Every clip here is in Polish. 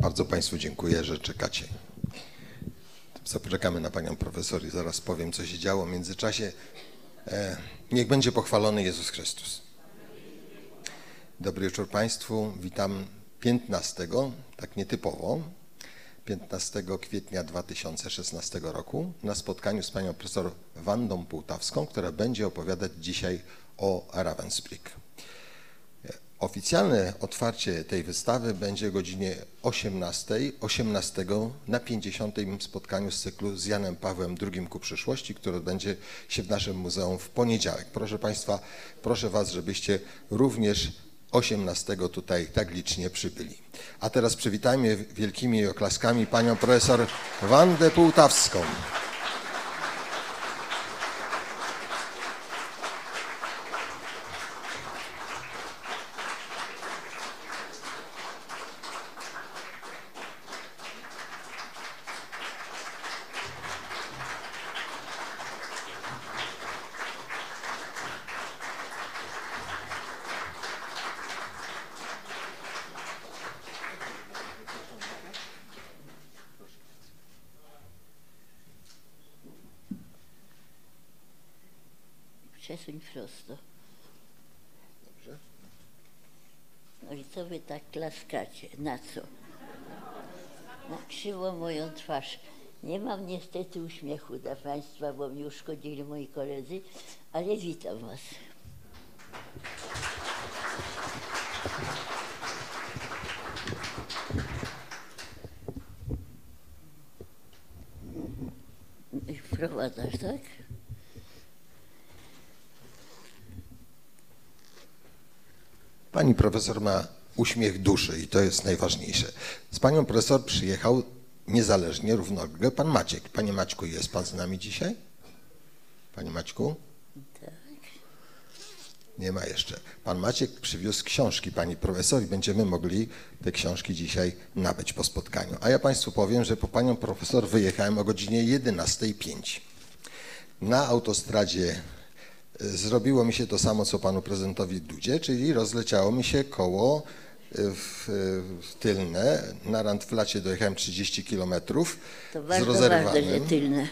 Bardzo Państwu dziękuję, że czekacie. Zapoczekamy na Panią Profesor i zaraz powiem, co się działo. W międzyczasie niech będzie pochwalony Jezus Chrystus. Dobry wieczór Państwu. Witam 15, tak nietypowo, 15 kwietnia 2016 roku na spotkaniu z Panią Profesor Wandą Półtawską, która będzie opowiadać dzisiaj o Ravensbrück. Oficjalne otwarcie tej wystawy będzie o godzinie 18 na 50. spotkaniu z cyklu z Janem Pawłem II ku przyszłości, które będzie się w naszym muzeum w poniedziałek. Proszę Państwa, proszę Was, żebyście również 18 tutaj tak licznie przybyli. A teraz przywitajmy wielkimi oklaskami Panią Profesor Wandę Półtawską. Klaskacie. Na co? Na krzywą moją twarz. Nie mam niestety uśmiechu dla Państwa, bo mi uszkodzili moi koledzy, ale witam Was. Wprowadzasz, tak? Pani profesor ma uśmiech duszy i to jest najważniejsze. Z Panią Profesor przyjechał niezależnie, równolegle Pan Maciek. Panie Maćku, jest Pan z nami dzisiaj? Panie Maćku? Tak. Nie ma jeszcze. Pan Maciek przywiózł książki Pani Profesor i będziemy mogli te książki dzisiaj nabyć po spotkaniu. A ja Państwu powiem, że po Panią Profesor wyjechałem o godzinie 11:05. Na autostradzie zrobiło mi się to samo, co Panu Prezydentowi Dudzie, czyli rozleciało mi się koło tylne. Na randflacie dojechałem 30 km z rozerwanym. Tylne.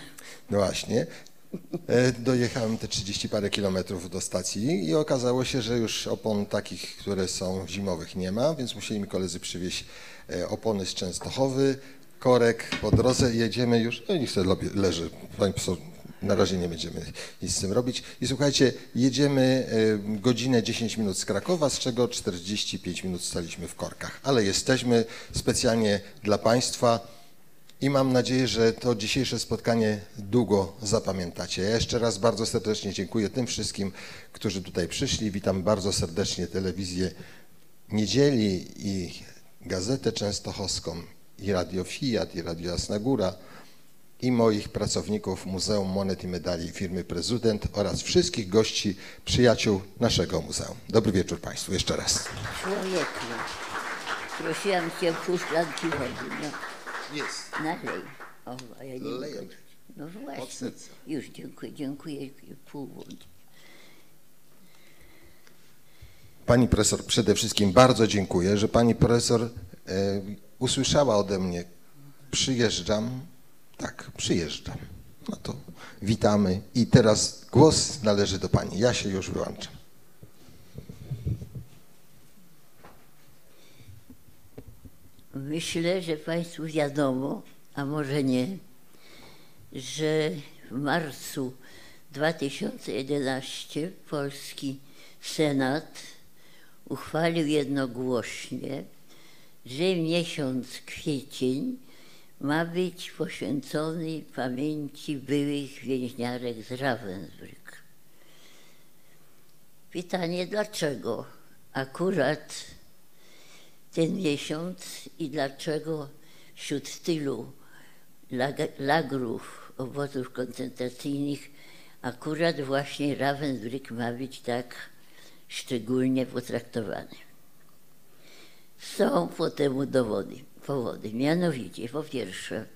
No właśnie. Dojechałem te 30 parę kilometrów do stacji i okazało się, że już opon takich, które są zimowych, nie ma, więc musieli mi koledzy przywieźć opony z Częstochowy, korek po drodze i jedziemy już. No i niech sobie leży. Pani profesor, na razie nie będziemy nic z tym robić. I słuchajcie, jedziemy godzinę 10 minut z Krakowa, z czego 45 minut staliśmy w korkach. Ale jesteśmy specjalnie dla Państwa i mam nadzieję, że to dzisiejsze spotkanie długo zapamiętacie. Ja jeszcze raz bardzo serdecznie dziękuję tym wszystkim, którzy tutaj przyszli. Witam bardzo serdecznie Telewizję Niedzieli i Gazetę Częstochowską i Radio Fiat i Radio Jasna Góra, i moich pracowników Muzeum Monet i Medali firmy Prezydent oraz wszystkich gości, przyjaciół naszego muzeum. Dobry wieczór Państwu jeszcze raz. Człowieku, prosiłam Cię pół szklanki wody. No. Jest. Nalej. O, a ja nie mogę. No właśnie. Już dziękuję, dziękuję. Pół wody. Pani profesor, przede wszystkim bardzo dziękuję, że Pani profesor usłyszała ode mnie, przyjeżdżam. Tak, przyjeżdżam. No to witamy i teraz głos należy do Pani. Ja się już wyłączam. Myślę, że Państwu wiadomo, a może nie, że w marcu 2011 polski Senat uchwalił jednogłośnie, że miesiąc kwiecień ma być poświęcony pamięci byłych więźniarek z Ravensbrück. Pytanie, dlaczego akurat ten miesiąc i dlaczego wśród tylu lagrów, obozów koncentracyjnych akurat właśnie Ravensbrück ma być tak szczególnie potraktowany. Są po temu dowody. Powody. Mianowicie, po pierwsze,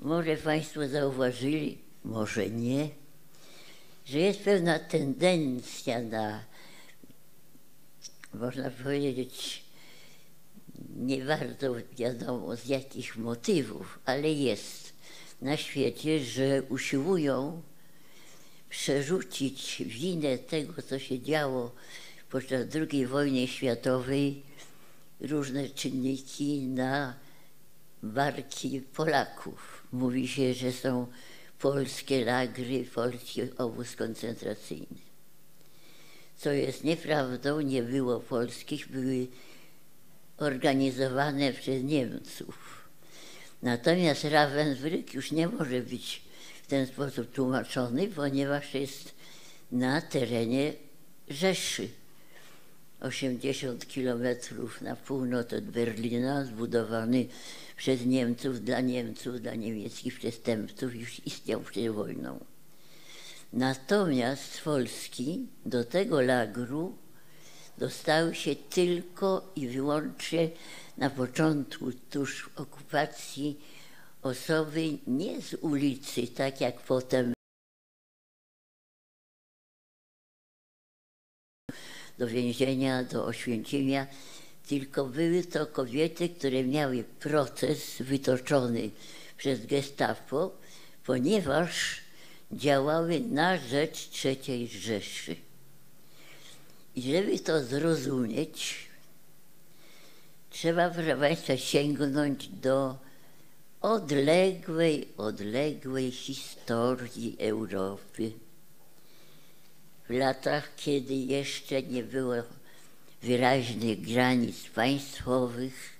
może Państwo zauważyli, może nie, że jest pewna tendencja na, można powiedzieć, nie bardzo wiadomo z jakich motywów, ale jest na świecie, że usiłują przerzucić winę tego, co się działo podczas II wojny światowej, różne czynniki na barki Polaków. Mówi się, że są polskie lagry, polski obóz koncentracyjny. Co jest nieprawdą, nie było polskich, były organizowane przez Niemców. Natomiast Ravensbrück już nie może być w ten sposób tłumaczony, ponieważ jest na terenie Rzeszy. 80 kilometrów na północ od Berlina, zbudowany przez Niemców, dla niemieckich przestępców, już istniał przed wojną. Natomiast z Polski do tego lagru dostały się tylko i wyłącznie na początku, tuż okupacji, osoby nie z ulicy, tak jak potem do więzienia, do Oświęcimia, tylko były to kobiety, które miały proces wytoczony przez Gestapo, ponieważ działały na rzecz III Rzeszy. I żeby to zrozumieć, trzeba, proszę Państwa, sięgnąć do odległej historii Europy. W latach, kiedy jeszcze nie było wyraźnych granic państwowych,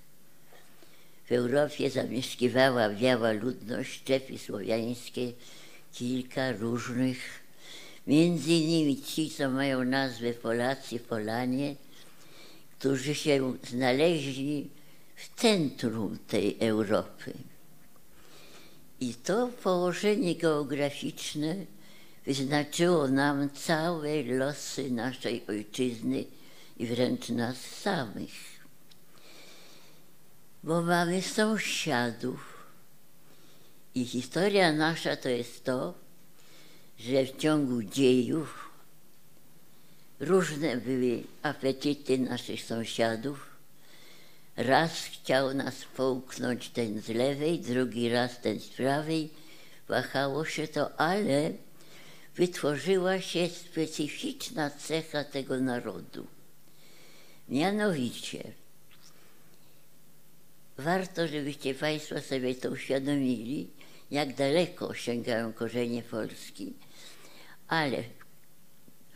w Europie zamieszkiwała biała ludność, szczepy słowiańskie, kilka różnych, między innymi ci, co mają nazwę Polacy, Polanie, którzy się znaleźli w centrum tej Europy. I to położenie geograficzne wyznaczyło nam całe losy naszej ojczyzny i wręcz nas samych. Bo mamy sąsiadów i historia nasza to jest to, że w ciągu dziejów różne były apetyty naszych sąsiadów. Raz chciał nas połknąć ten z lewej, drugi raz ten z prawej. Wahało się to, ale wytworzyła się specyficzna cecha tego narodu. Mianowicie, warto, żebyście Państwo sobie to uświadomili, jak daleko sięgają korzenie Polski, ale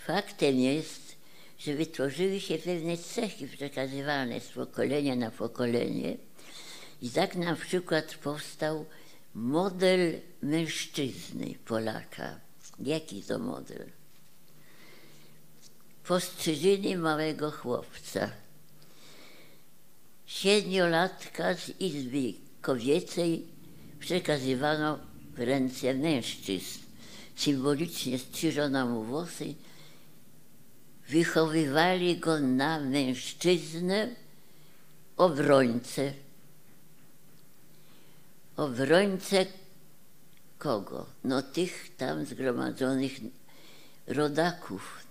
faktem jest, że wytworzyły się pewne cechy przekazywane z pokolenia na pokolenie i tak na przykład powstał model mężczyzny Polaka. Jaki to model? Postrzyżyny małego chłopca. 7-latka z izby kobiecej przekazywano w ręce mężczyzn. Symbolicznie strzyżono mu włosy. Wychowywali go na mężczyznę, obrońcę. Obrońcę kogo? No tych tam zgromadzonych rodaków.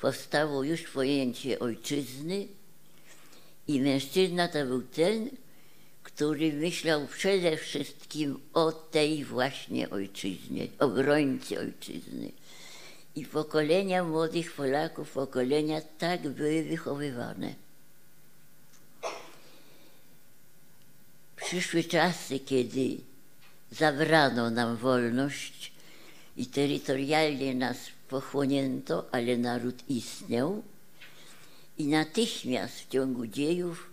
Powstało już pojęcie ojczyzny i mężczyzna to był ten, który myślał przede wszystkim o tej właśnie ojczyźnie, obrońcy ojczyzny. I pokolenia młodych Polaków, pokolenia tak były wychowywane. Przyszły czasy, kiedy zabrano nam wolność i terytorialnie nas pochłonięto, ale naród istniał i natychmiast w ciągu dziejów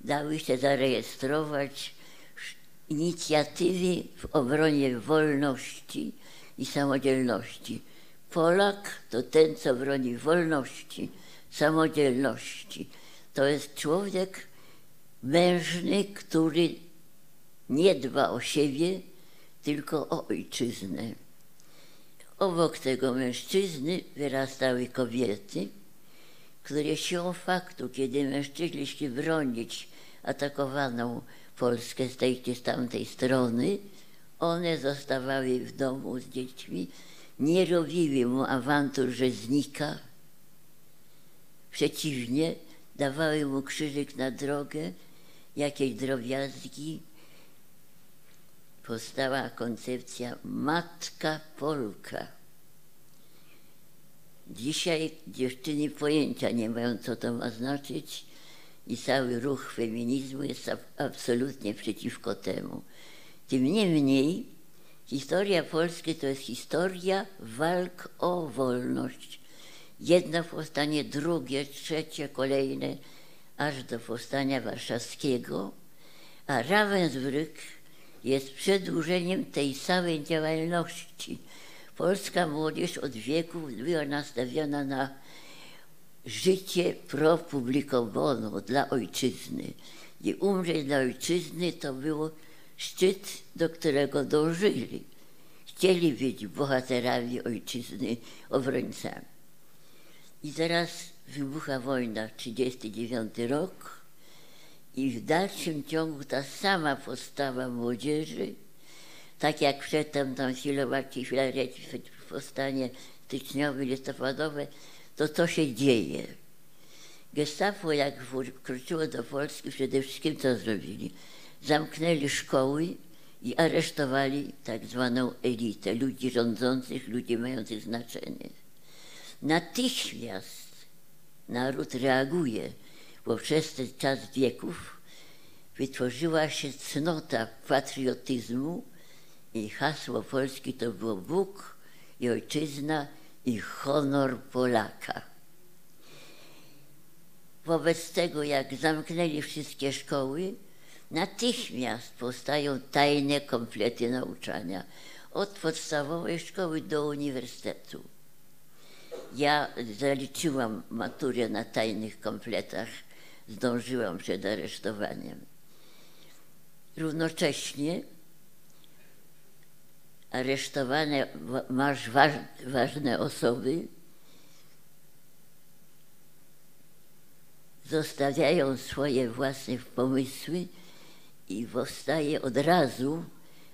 dały się zarejestrować inicjatywy w obronie wolności i samodzielności. Polak to ten, co broni wolności, samodzielności. To jest człowiek mężny, który nie dba o siebie, tylko o ojczyznę. Obok tego mężczyzny wyrastały kobiety, które siłą faktu, kiedy mężczyźni szli bronić atakowaną Polskę z tej czy z tamtej strony, one zostawały w domu z dziećmi, nie robiły mu awantur, że znika. Przeciwnie, dawały mu krzyżyk na drogę jakiejś drobiazgi powstała koncepcja Matka Polka. Dzisiaj dziewczyny pojęcia nie mają, co to ma znaczyć, i cały ruch feminizmu jest absolutnie przeciwko temu. Tym niemniej historia Polski to jest historia walk o wolność. Jedno powstanie, drugie, trzecie, kolejne, aż do powstania warszawskiego, a Ravensbrück jest przedłużeniem tej samej działalności. Polska młodzież od wieków była nastawiona na życie pro publico bono, dla ojczyzny. I umrzeć dla ojczyzny to był szczyt, do którego dążyli. Chcieli być bohaterami ojczyzny, obrońcami. I teraz wybucha wojna, 1939 rok, i w dalszym ciągu ta sama postawa młodzieży, tak jak przedtem tam Filomaci, Filareci, powstanie styczniowe, listopadowe, to co się dzieje? Gestapo, jak wkroczyło do Polski, przede wszystkim co zrobili? Zamknęli szkoły i aresztowali tak zwaną elitę, ludzi rządzących, ludzi mających znaczenie. Natychmiast naród reaguje, bo przez ten czas wieków wytworzyła się cnota patriotyzmu i hasło Polski to było Bóg i ojczyzna i honor Polaka. Wobec tego, jak zamknęli wszystkie szkoły, natychmiast powstają tajne komplety nauczania, od podstawowej szkoły do uniwersytetu. Ja zaliczyłam maturę na tajnych kompletach, zdążyłam przed aresztowaniem. Równocześnie aresztowane ważne osoby zostawiają swoje własne pomysły i powstaje od razu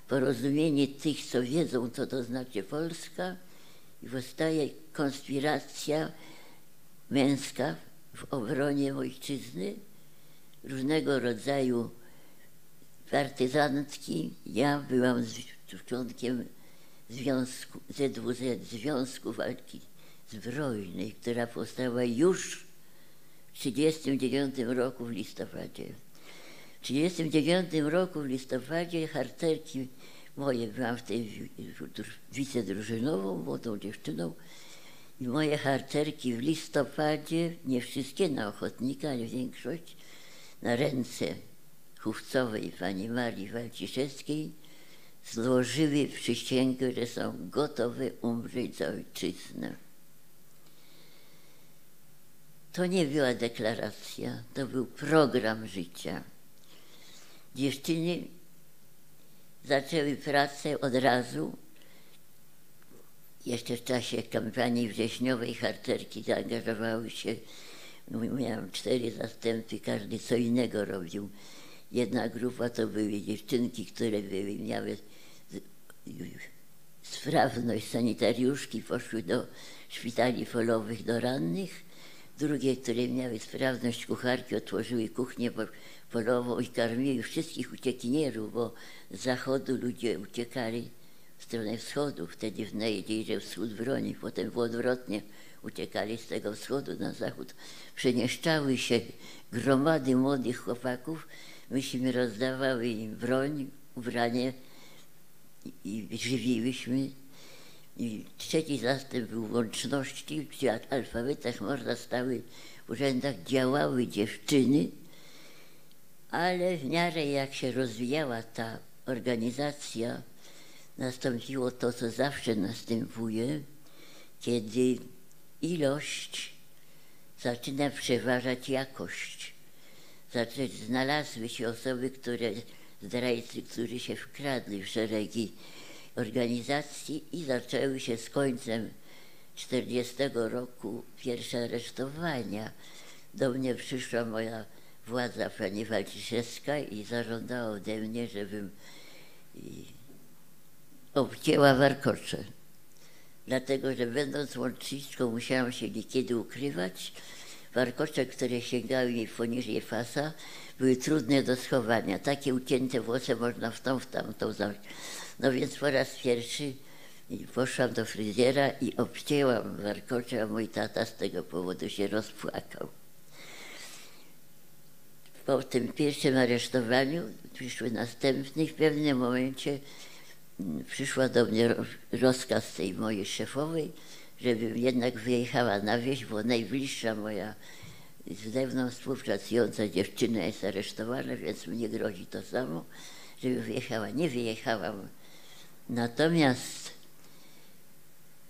porozumienie tych, co wiedzą, co to znaczy Polska, i powstaje konspiracja męska w obronie ojczyzny, różnego rodzaju partyzantki. Ja byłam członkiem związku, ZWZ, Związku Walki Zbrojnej, która powstała już w 1939 roku w listopadzie. W 1939 roku w listopadzie harcerki moje, byłam wtedy wicedrużynową, młodą dziewczyną, i moje harcerki w listopadzie, nie wszystkie, na ochotnika, ale większość, na ręce Hufcowej pani Marii Walciszewskiej złożyły przysięgę, że są gotowe umrzeć za ojczyznę. To nie była deklaracja, to był program życia. Dziewczyny zaczęły pracę od razu. Jeszcze w czasie kampanii wrześniowej harcerki zaangażowały się. Miałam 4 zastępy, każdy co innego robił. Jedna grupa to były dziewczynki, które miały sprawność sanitariuszki, poszły do szpitali polowych, do rannych. Drugie, które miały sprawność kucharki, otworzyły kuchnię polową i karmiły wszystkich uciekinierów, bo z zachodu ludzie uciekali w stronę wschodu. Wtedy w nadziei, że wschód broni, potem było odwrotnie. Uciekali z tego wschodu na zachód. Przemieszczały się gromady młodych chłopaków. Myśmy rozdawały im broń, ubranie i żywiłyśmy. I trzeci zastęp był w łączności, przy alfabetach można stały w urzędach, działały dziewczyny, ale w miarę jak się rozwijała ta organizacja, nastąpiło to, co zawsze następuje, kiedy ilość zaczyna przeważać jakość. Znalazły się osoby, zdrajcy, którzy się wkradli w szeregi organizacji i zaczęły się z końcem 1940 roku pierwsze aresztowania. Do mnie przyszła moja władza, pani Walciszewska, i zażądała ode mnie, żebym obcięła warkocze. Dlatego, że będąc łączniczką musiałam się niekiedy ukrywać. Warkocze, które sięgały jej poniżej pasa, były trudne do schowania. Takie ucięte włosy można w tą, w tamtą zamknąć. No więc po raz pierwszy poszłam do fryzjera i obcięłam warkocze, a mój tata z tego powodu się rozpłakał. Po tym pierwszym aresztowaniu przyszły następne i w pewnym momencie przyszła do mnie rozkaz tej mojej szefowej, żebym jednak wyjechała na wieś, bo najbliższa moja ze mną współpracująca dziewczyna jest aresztowana, więc mnie grozi to samo, żebym wyjechała. Nie wyjechałam. Natomiast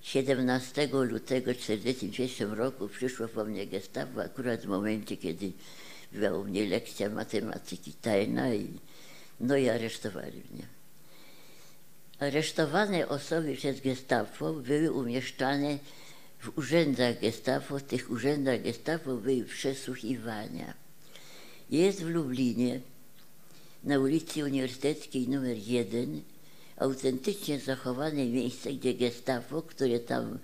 17 lutego 1941 roku przyszło po mnie Gestapo, akurat w momencie, kiedy była u mnie lekcja matematyki tajna i, no i aresztowali mnie. Aresztowane osoby przez Gestapo były umieszczane w urzędach Gestapo. W tych urzędach Gestapo były przesłuchiwania. Jest w Lublinie na ulicy Uniwersyteckiej nr 1 autentycznie zachowane miejsce, gdzie Gestapo, które tam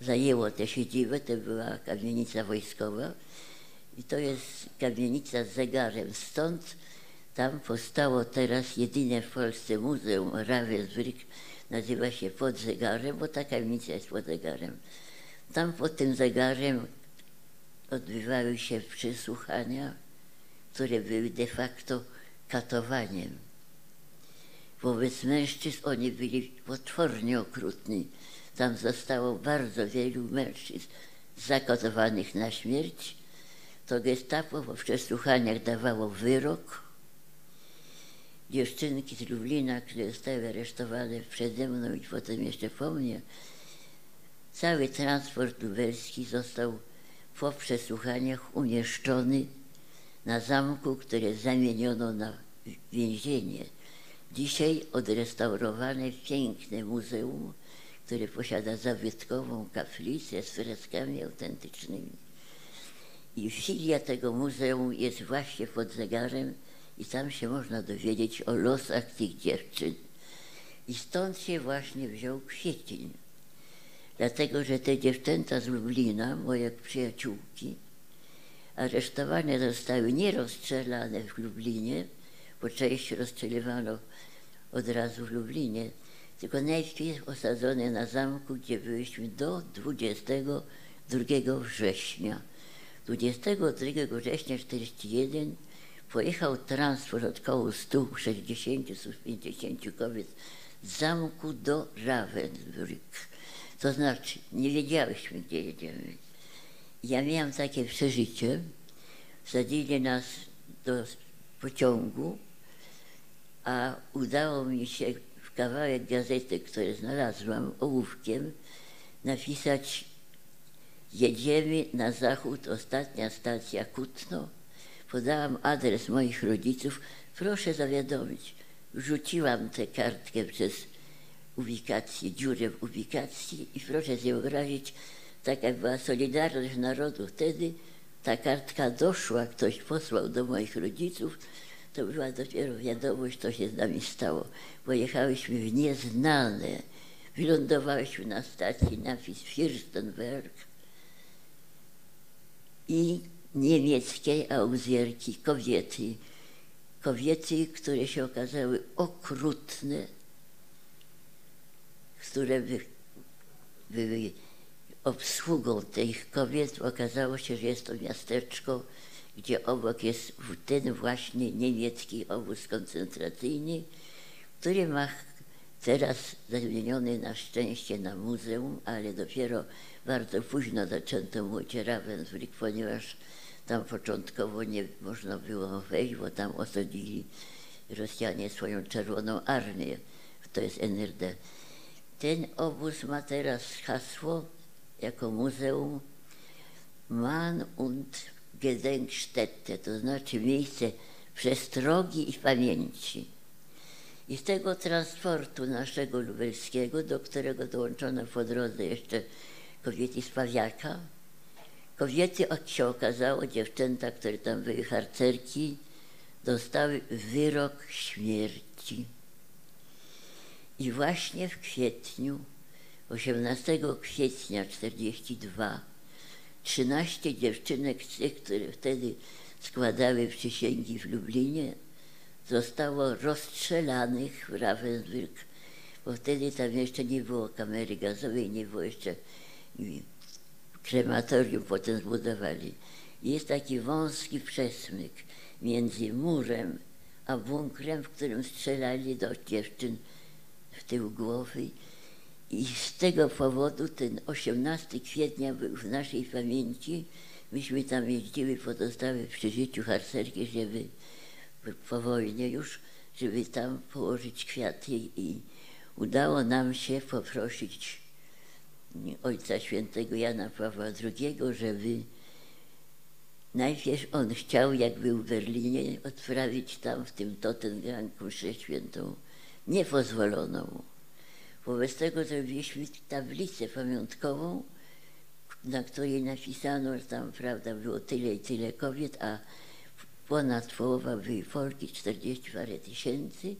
zajęło tę siedzibę, to była kamienica wojskowa. I to jest kamienica z zegarem. Stąd tam powstało teraz jedyne w Polsce Muzeum Ravensbrück, nazywa się Pod Zegarem, bo ta kamienica jest pod zegarem. Tam pod tym zegarem odbywały się przesłuchania, które były de facto katowaniem. Wobec mężczyzn oni byli potwornie okrutni. Tam zostało bardzo wielu mężczyzn zakatowanych na śmierć. To Gestapo po przesłuchaniach dawało wyrok. Dziewczynki z Lublina, które zostały aresztowane przede mną i potem jeszcze po mnie, cały transport lubelski został po przesłuchaniach umieszczony na zamku, które zamieniono na więzienie. Dzisiaj odrestaurowane piękne muzeum, które posiada zabytkową kaplicę z freskami autentycznymi. I filia tego muzeum jest właśnie pod zegarem i tam się można dowiedzieć o losach tych dziewczyn. I stąd się właśnie wziął Kwiecień. Dlatego, że te dziewczęta z Lublina, moje przyjaciółki, aresztowane zostały nie rozstrzelane w Lublinie, bo część rozstrzeliwano od razu w Lublinie, tylko najpierw osadzone na zamku, gdzie byliśmy do 22 września. 22 września 1941 pojechał transport około 160-150 kobiet z zamku do Ravensbrück. To znaczy, nie wiedziałyśmy, gdzie jedziemy. Ja miałam takie przeżycie. Wsadzili nas do pociągu, a udało mi się w kawałek gazety, który znalazłam, ołówkiem, napisać: jedziemy na zachód, ostatnia stacja Kutno. Podałam adres moich rodziców, proszę zawiadomić. Rzuciłam tę kartkę przez ubikację, dziurę w ubikacji i proszę sobie wyobrazić, taka była solidarność narodu wtedy. Ta kartka doszła, ktoś posłał do moich rodziców, to była dopiero wiadomość, co się z nami stało. Pojechałyśmy w nieznane, wylądowałyśmy na stacji, napis Fürstenberg i niemieckiej auxerki, kobiety, które się okazały okrutne, które były obsługą tych kobiet. Okazało się, że jest to miasteczko, gdzie obok jest ten właśnie niemiecki obóz koncentracyjny, który ma teraz zamieniony na szczęście na muzeum, ale dopiero bardzo późno zaczęto mówić Ravensbrück, ponieważ tam początkowo nie można było wejść, bo tam osadzili Rosjanie swoją Czerwoną Armię, to jest NRD. Ten obóz ma teraz hasło jako muzeum Mann und Gedenkstätte, to znaczy miejsce przestrogi i pamięci. I z tego transportu naszego lubelskiego, do którego dołączono po drodze jeszcze kobiety z Pawiaka, kobiety, jak się okazało, dziewczęta, które tam były harcerki, dostały wyrok śmierci. I właśnie w kwietniu, 18 kwietnia 1942, 13 dziewczynek z tych, które wtedy składały przysięgi w Lublinie, zostało rozstrzelanych w Ravensbrück, bo wtedy tam jeszcze nie było kamery gazowej, nie było jeszcze krematorium, potem zbudowali. Jest taki wąski przesmyk między murem a bunkrem, w którym strzelali do dziewczyn w tył głowy. I z tego powodu ten 18 kwietnia był w naszej pamięci. Myśmy tam jeździły pozostały przy życiu harcerki, żeby po wojnie już, żeby tam położyć kwiaty i udało nam się poprosić Ojca Świętego Jana Pawła II, żeby najpierw on chciał, jak był w Berlinie, odprawić tam w tym Tottenganku mszę świętą niepozwoloną. Wobec tego zrobiliśmy tablicę pamiątkową, na której napisano, że tam, prawda, było tyle i tyle kobiet, a ponad połowa były Polki, 40 parę tysięcy.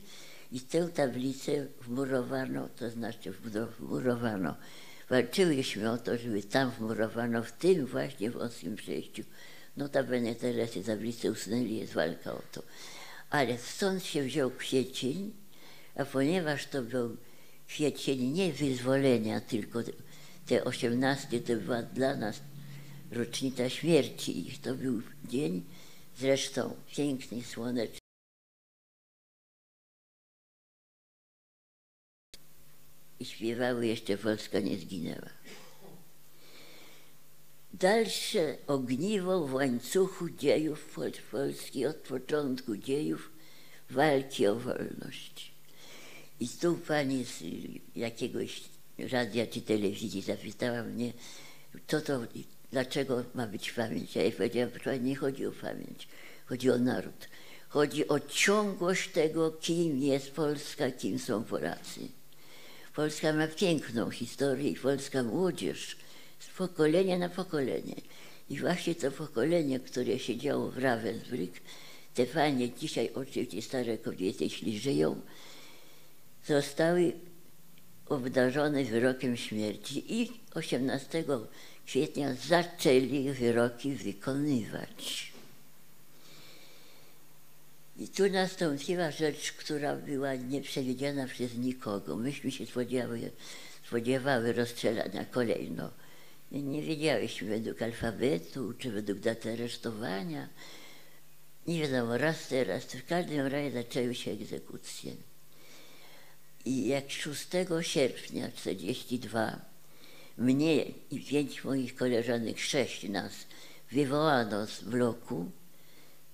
I tę tablicę wmurowano, to znaczy wmurowano. Walczyłyśmy o to, żeby tam wmurowano, w tym właśnie wąskim przejściu. Notabene teraz tę tablicę usunęli, jest walka o to. Ale stąd się wziął kwiecień, a ponieważ to był kwiecień nie wyzwolenia, tylko te 18 to była dla nas rocznica śmierci ich. To był dzień zresztą piękny, słoneczny. I śpiewały jeszcze Polska nie zginęła. Dalsze ogniwo w łańcuchu dziejów Polski od początku dziejów walki o wolność. I tu pani z jakiegoś radia czy telewizji zapytała mnie, dlaczego ma być pamięć. Ja jej powiedziałam, że nie chodzi o pamięć, chodzi o naród. Chodzi o ciągłość tego, kim jest Polska, kim są Polacy. Polska ma piękną historię i polska młodzież z pokolenia na pokolenie. I właśnie to pokolenie, które siedziało w Ravensbrück, te panie dzisiaj, oczywiście stare kobiety, jeśli żyją, zostały obdarzone wyrokiem śmierci i 18 kwietnia zaczęli wyroki wykonywać. I tu nastąpiła rzecz, która była nieprzewidziana przez nikogo. Myśmy się spodziewały rozstrzelania kolejno. Nie wiedziałyśmy według alfabetu, czy według daty aresztowania. Nie wiadomo, raz teraz. W każdym razie zaczęły się egzekucje. I jak 6 sierpnia 1942 mnie i 5 moich koleżanek, 6 nas, wywołano z bloku,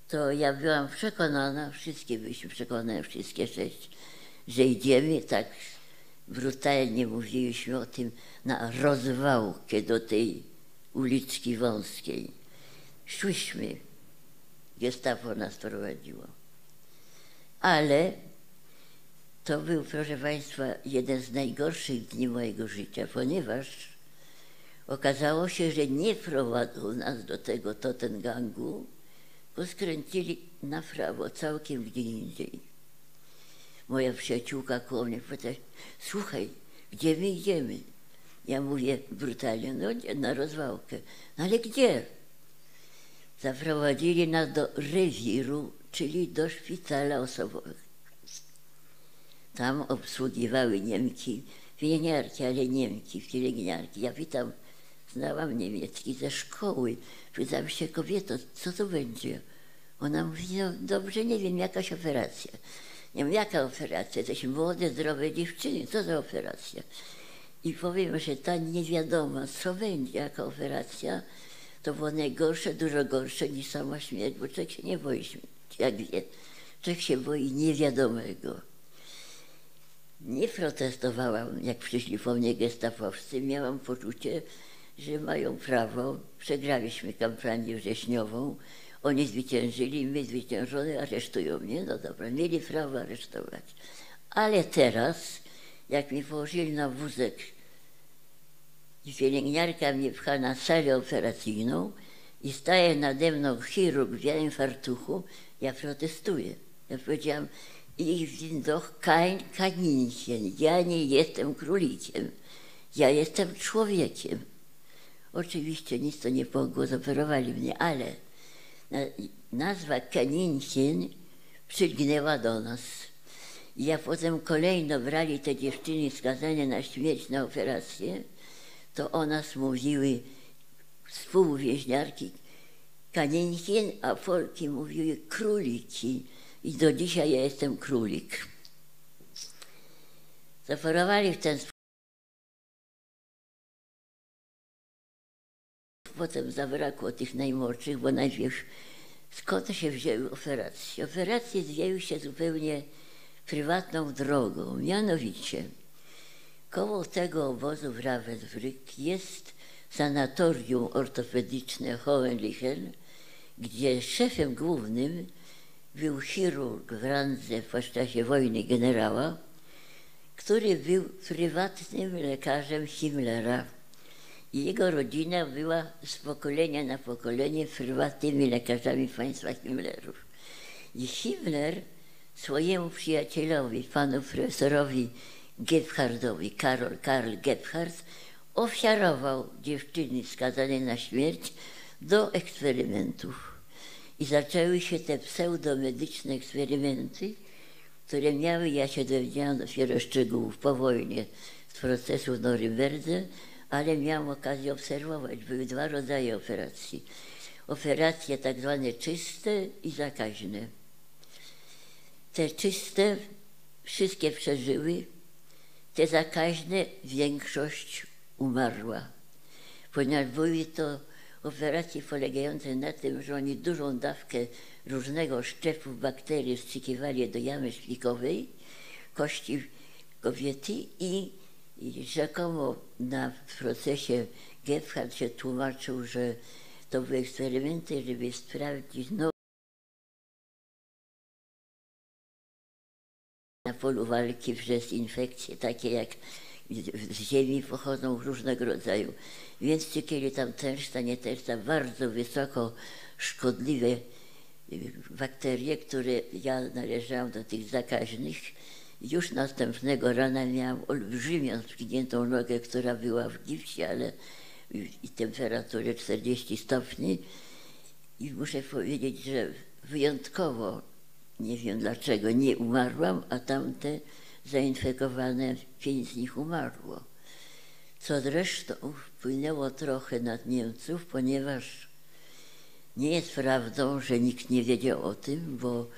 to ja byłam przekonana, wszystkie byliśmy przekonane, wszystkie 6, że idziemy, tak brutalnie mówiliśmy o tym, na rozwałkę do tej uliczki wąskiej. Szłyśmy, Gestapo nas prowadziło. Ale to był, proszę Państwa, jeden z najgorszych dni mojego życia, ponieważ okazało się, że nie prowadzą nas do tego Tottengangu, bo skręcili na prawo, całkiem gdzie indziej. Moja przyjaciółka koło mnie pytała, słuchaj, gdzie my idziemy? Ja mówię brutalnie, no na rozwałkę. No ale gdzie? Zaprowadzili nas do rewiru, czyli do szpitala osobowego. Tam obsługiwały Niemki, pielęgniarki, ale Niemki, pielęgniarki. Ja pytam, znałam niemiecki ze szkoły. Pytam się, kobieto, co to będzie? Ona mówi, no dobrze, nie wiem, jakaś operacja. Nie wiem, jaka operacja? Jesteśmy młode, zdrowe dziewczyny, co za operacja? I powiem, że ta niewiadoma, co będzie, jaka operacja, to było najgorsze, dużo gorsze niż sama śmierć, bo człowiek się nie boi śmierci, jak wie. Człowiek się boi niewiadomego. Nie protestowałam, jak przyszli po mnie gestapowcy. Miałam poczucie, że mają prawo. Przegraliśmy kampanię wrześniową. Oni zwyciężyli, my zwyciężone, aresztują mnie. No dobra, mieli prawo aresztować. Ale teraz, jak mi położyli na wózek i pielęgniarka mnie pcha na salę operacyjną i staje nade mną chirurg w białym fartuchu, ja protestuję. Ja powiedziałam, ich sind doch kein Kaninchen. Ja nie jestem królikiem. Ja jestem człowiekiem. Oczywiście nic to nie pomogło, zoperowali mnie, ale nazwa Kaninchen przylgnęła do nas. I ja potem kolejno brali te dziewczyny skazane na śmierć na operację, to o nas mówiły współwięźniarki Kaninchen, a Polki mówiły króliki. I do dzisiaj ja jestem królik. Zaforowali w ten sposób. Potem zabrakło tych najmłodszych, bo najpierw skąd się wzięły operacje? Operacje wzięły się zupełnie prywatną drogą. Mianowicie koło tego obozu w Ravensbrück jest sanatorium ortopedyczne Hohenlichen, gdzie szefem głównym był chirurg w randze w czasie wojny generała, który był prywatnym lekarzem Himmlera. I jego rodzina była z pokolenia na pokolenie prywatnymi lekarzami państwa Himmlerów. I Himmler swojemu przyjacielowi, panu profesorowi Gebhardtowi, Karl Gebhardt, ofiarował dziewczyny skazane na śmierć do eksperymentów. I zaczęły się te pseudomedyczne eksperymenty, które miały, ja się dowiedziałam dopiero szczegółów po wojnie z procesu w Norymberdze, ale miałam okazję obserwować. Były dwa rodzaje operacji. Operacje tak zwane czyste i zakaźne. Te czyste wszystkie przeżyły, te zakaźne większość umarła, ponieważ były to operacje polegające na tym, że oni dużą dawkę różnego szczepu bakterii wstrzykiwali do jamy szpikowej kości kobiety i rzekomo na procesie Gebhardt się tłumaczył, że to były eksperymenty, żeby sprawdzić na polu walki przez infekcje takie jak z ziemi pochodzą różnego rodzaju. Więc kiedy tam tęczna, nie tęczna, bardzo wysoko szkodliwe bakterie, które ja należałam do tych zakaźnych. Już następnego rana miałam olbrzymią skiniętą nogę, która była w gipsie, ale i temperaturę 40 stopni. I muszę powiedzieć, że wyjątkowo, nie wiem dlaczego, nie umarłam, a tamte zainfekowane 5 z nich umarło. Co zresztą wpłynęło trochę na Niemców, ponieważ nie jest prawdą, że nikt nie wiedział o tym, bo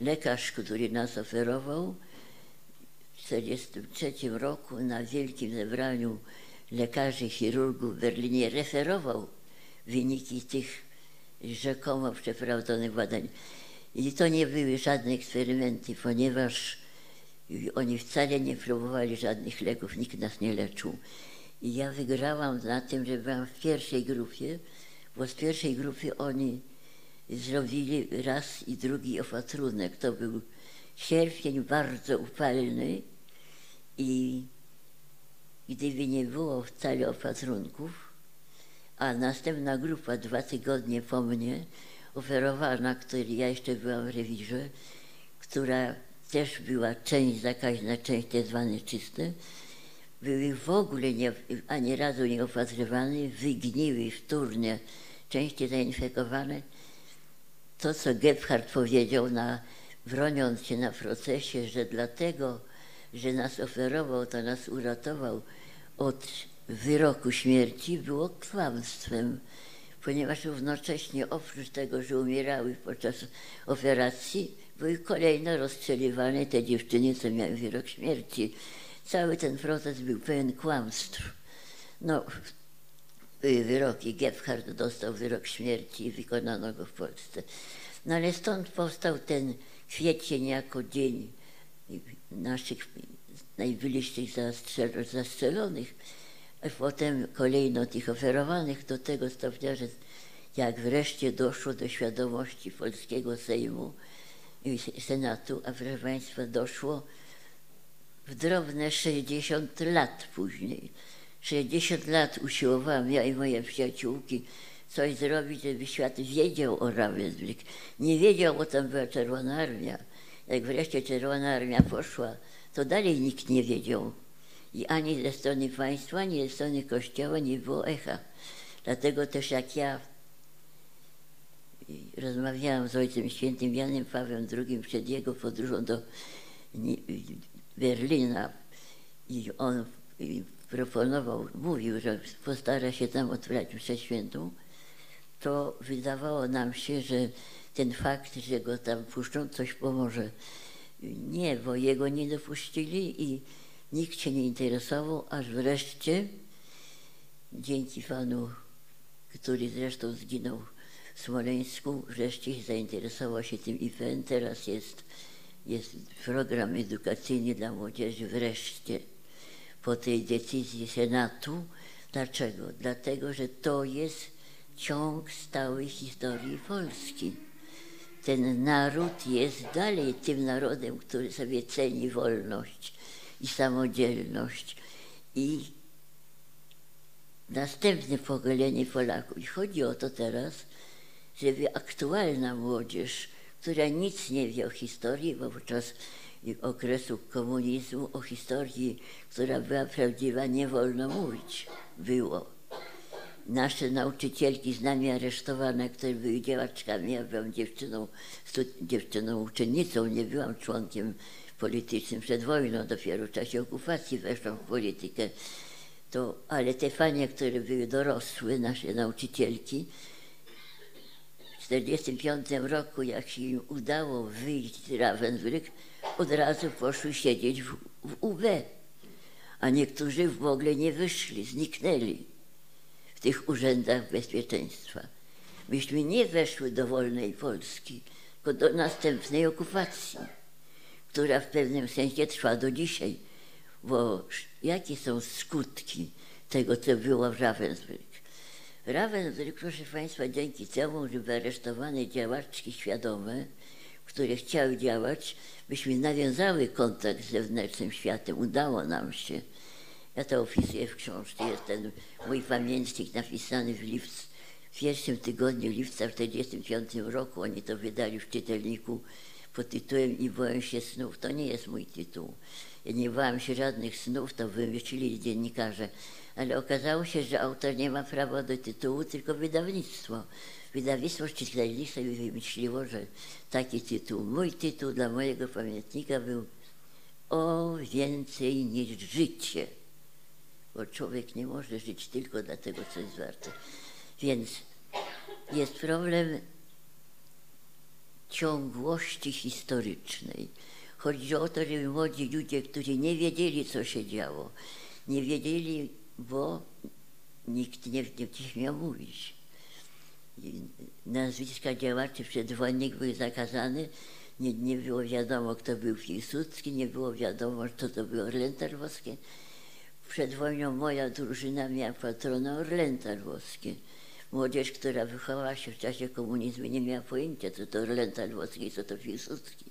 lekarz, który nas oferował, w 1943 roku na wielkim zebraniu lekarzy i chirurgów w Berlinie referował wyniki tych rzekomo przeprowadzonych badań. I to nie były żadne eksperymenty, ponieważ oni wcale nie próbowali żadnych leków, nikt nas nie leczył. I ja wygrałam na tym, że byłam w pierwszej grupie, bo z pierwszej grupy oni zrobili raz i drugi opatrunek. To był sierpień bardzo upalny i gdyby nie było wcale opatrunków, a następna grupa 2 tygodnie po mnie oferowana, której ja jeszcze byłam w rewirze, która też była część zakaźna, część te zwane czyste, były w ogóle nie, ani razu nie opatrywane, wygniły wtórnie, części zainfekowane. To, co Gebhardt powiedział, broniąc się na procesie, że dlatego, że nas oferował, to nas uratował od wyroku śmierci, było kłamstwem, ponieważ równocześnie oprócz tego, że umierały podczas operacji, były kolejno rozstrzeliwane te dziewczyny, co miały wyrok śmierci. Cały ten proces był pełen kłamstw. No, były wyroki. Gebhardt dostał wyrok śmierci i wykonano go w Polsce. No ale stąd powstał ten kwiecień jako dzień naszych najbliższych zastrzelonych, a potem kolejno tych oferowanych do tego stopnia, że jak wreszcie doszło do świadomości polskiego Sejmu i Senatu, a proszę Państwa doszło w drobne 60 lat później. 60 lat usiłowałam ja i moje przyjaciółki coś zrobić, żeby świat wiedział o Ravensbrück. Nie wiedział, bo tam była Czerwona Armia. Jak wreszcie Czerwona Armia poszła, to dalej nikt nie wiedział. I ani ze strony państwa, ani ze strony Kościoła nie było echa. Dlatego też jak ja rozmawiałam z Ojcem Świętym Janem Pawłem II przed jego podróżą do Berlina i on proponował, mówił, że postara się tam otwierać mszę świętą, to wydawało nam się, że ten fakt, że go tam puszczą, coś pomoże. Nie, bo jego nie dopuścili i nikt się nie interesował, aż wreszcie dzięki panu, który zresztą zginął w Smoleńsku, wreszcie zainteresował się tym IPN. Teraz jest program edukacyjny dla młodzieży wreszcie po tej decyzji Senatu. Dlaczego? Dlatego, że to jest ciąg stałej historii Polski. Ten naród jest dalej tym narodem, który sobie ceni wolność i samodzielność i następne pokolenie Polaków. I chodzi o to teraz, żeby aktualna młodzież, która nic nie wie o historii, bo podczas okresu komunizmu o historii, która była prawdziwa, nie wolno mówić było. Nasze nauczycielki z nami aresztowane, które były działaczkami, ja byłam dziewczyną uczennicą, nie byłam członkiem politycznym przed wojną, dopiero w czasie okupacji weszłam w politykę. Ale te panie, które były dorosłe, nasze nauczycielki, w 1945 roku, jak się im udało wyjść z Ravensbrück, od razu poszły siedzieć w UB, a niektórzy w ogóle nie wyszli, zniknęli w tych urzędach bezpieczeństwa. Myśmy nie weszły do wolnej Polski, tylko do następnej okupacji, która w pewnym sensie trwa do dzisiaj, bo jakie są skutki tego, co było w Ravensbrück? Ravensbrück, proszę Państwa, dzięki temu, że były aresztowane działaczki świadome, które chciały działać, myśmy nawiązały kontakt z zewnętrznym światem, udało nam się. Ja to opisuję w książce, jest ten mój pamiętnik napisany w pierwszym tygodniu lipca w 1945 roku, oni to wydali w czytelniku pod tytułem "I boję się snów". To nie jest mój tytuł. Ja nie bałam się żadnych snów, to wymyślili dziennikarze, ale okazało się, że autor nie ma prawa do tytułu, tylko wydawnictwo. Wydawnictwo czytelnictwo wymyśliło, że taki tytuł. Mój tytuł dla mojego pamiętnika był "O więcej niż życie", bo człowiek nie może żyć tylko dla tego, co jest warte. Więc jest problem ciągłości historycznej. Chodzi o to, żeby młodzi ludzie, którzy nie wiedzieli, co się działo, nie wiedzieli, bo nikt nie śmiał mówić. Nazwiska działaczy przedwojennych były zakazane, nie było wiadomo, kto był Piłsudski, nie było wiadomo, kto to był Orlęta Lwowskie. Przed wojną moja drużyna miała patrona Orlęta Lwowskie. Młodzież, która wychowała się w czasie komunizmu, nie miała pojęcia, co to Orlęta Lwowskie i co to Piłsudski.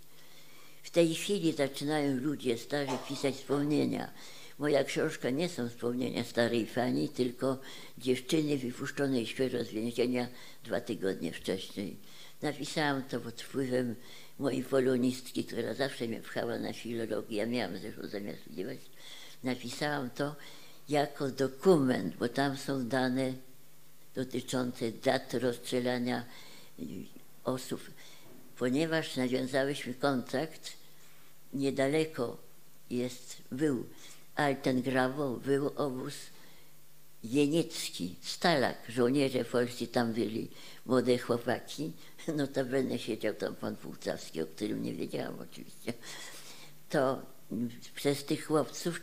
W tej chwili zaczynają ludzie starzy pisać wspomnienia. Moja książka nie są wspomnienia starej pani, tylko dziewczyny wypuszczonej świeżo z więzienia 2 tygodnie wcześniej. Napisałam to pod wpływem mojej polonistki, która zawsze mnie pchała na filologię, ja miałam zresztą zamiar studiować. Napisałam to jako dokument, bo tam są dane dotyczące dat rozstrzelania osób. Ponieważ nawiązałyśmy kontakt, niedaleko był Altengrabo, był obóz jeniecki, Stalak, żołnierze polscy tam byli, młode chłopaki, notabene siedział tam pan Półtawski, o którym nie wiedziałam oczywiście. To przez tych chłopców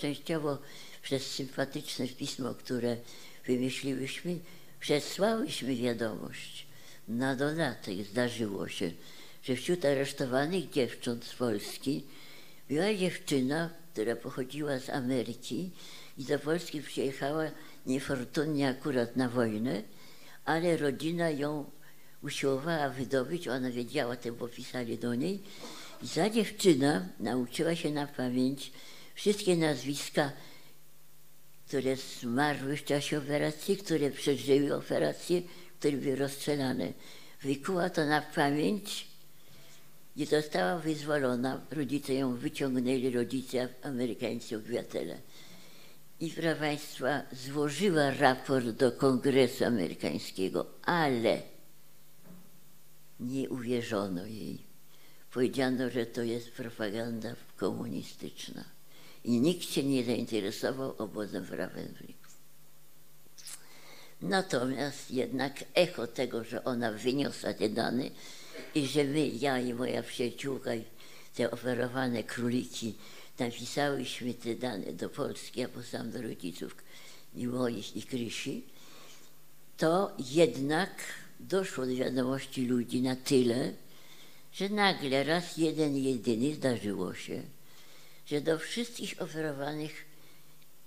częściowo przez sympatyczne pismo, które wymyśliłyśmy, przesłałyśmy wiadomość. Na dodatek zdarzyło się, że wśród aresztowanych dziewcząt z Polski była dziewczyna, która pochodziła z Ameryki i do Polski przyjechała niefortunnie akurat na wojnę, ale rodzina ją usiłowała wydobyć, ona wiedziała tym, bo pisali do niej. I ta dziewczyna nauczyła się na pamięć wszystkie nazwiska, które zmarły w czasie operacji, które przeżyły operację, które były rozstrzelane. Wykuła to na pamięć i została wyzwolona. Rodzice ją wyciągnęli, rodzice amerykańscy obywatele. i proszę Państwa, złożyła raport do Kongresu Amerykańskiego, ale nie uwierzono jej. Powiedziano, że to jest propaganda komunistyczna i nikt się nie zainteresował obozem w Ravensbrücku. Natomiast jednak echo tego, że ona wyniosła te dane i że my, ja i moja przyjaciółka, te oferowane króliki, napisałyśmy te dane do Polski, a posłałam do rodziców i moich i Krysi, to jednak doszło do wiadomości ludzi na tyle, że nagle raz jedyny zdarzyło się, że do wszystkich oferowanych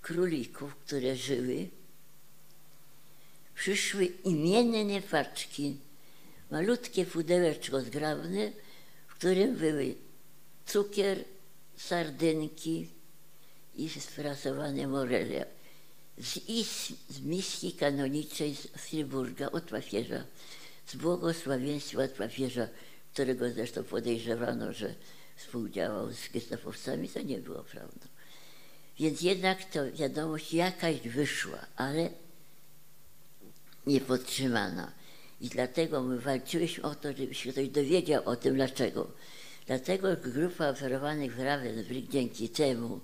królików, które żyły, przyszły imienne paczki, malutkie pudełeczko zgrabne, w którym były cukier, sardynki i sprasowane morele z miski kanoniczej z Freiburga od papieża, z błogosławieństwa od papieża, którego zresztą podejrzewano, że współdziałał z gestapowcami, to nie było prawdą. Więc jednak to wiadomość jakaś wyszła, ale nie podtrzymana. I dlatego my walczyliśmy o to, żeby się ktoś dowiedział o tym, dlaczego. Dlatego grupa oferowanych w Ravensbrück dzięki temu,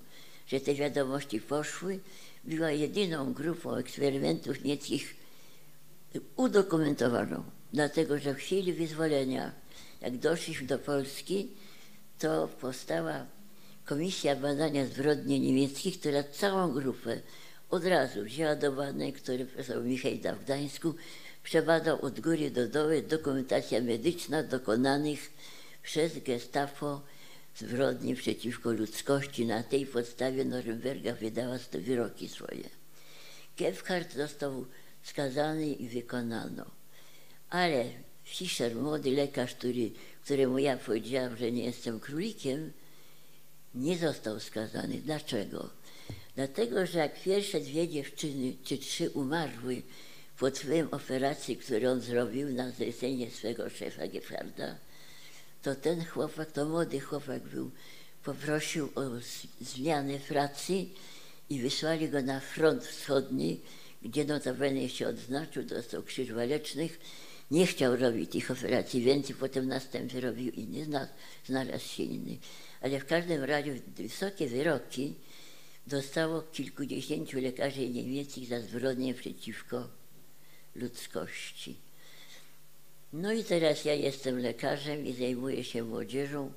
że te wiadomości poszły, była jedyną grupą eksperymentów niemieckich udokumentowaną. Dlatego, że w chwili wyzwolenia, jak doszliśmy do Polski, to powstała Komisja Badania Zbrodni Niemieckich, która całą grupę od razu wzięła do badań, które profesor Michejda w Gdańsku przebadał od góry do dołu, dokumentacja medyczna dokonanych przez Gestapo zbrodni przeciwko ludzkości. Na tej podstawie Norymberga wydała wyroki swoje. Gebhardt został skazany i wykonano. Ale Fischer, młody lekarz, któremu ja powiedziałam, że nie jestem królikiem, nie został skazany. Dlaczego? Dlatego, że jak pierwsze dwie dziewczyny czy trzy umarły po wpływem operacji, którą on zrobił na zlecenie swego szefa Gebhardta, to ten chłopak, to młody chłopak był, poprosił o zmianę pracy i wysłali go na front wschodni, gdzie notabene się odznaczył, dostał krzyż walecznych, nie chciał robić tych operacji więcej, potem następny robił inny, znalazł się inny. Ale w każdym razie wysokie wyroki dostało kilkudziesięciu lekarzy niemieckich za zbrodnię przeciwko ludzkości. No i teraz ja jestem lekarzem i zajmuję się młodzieżą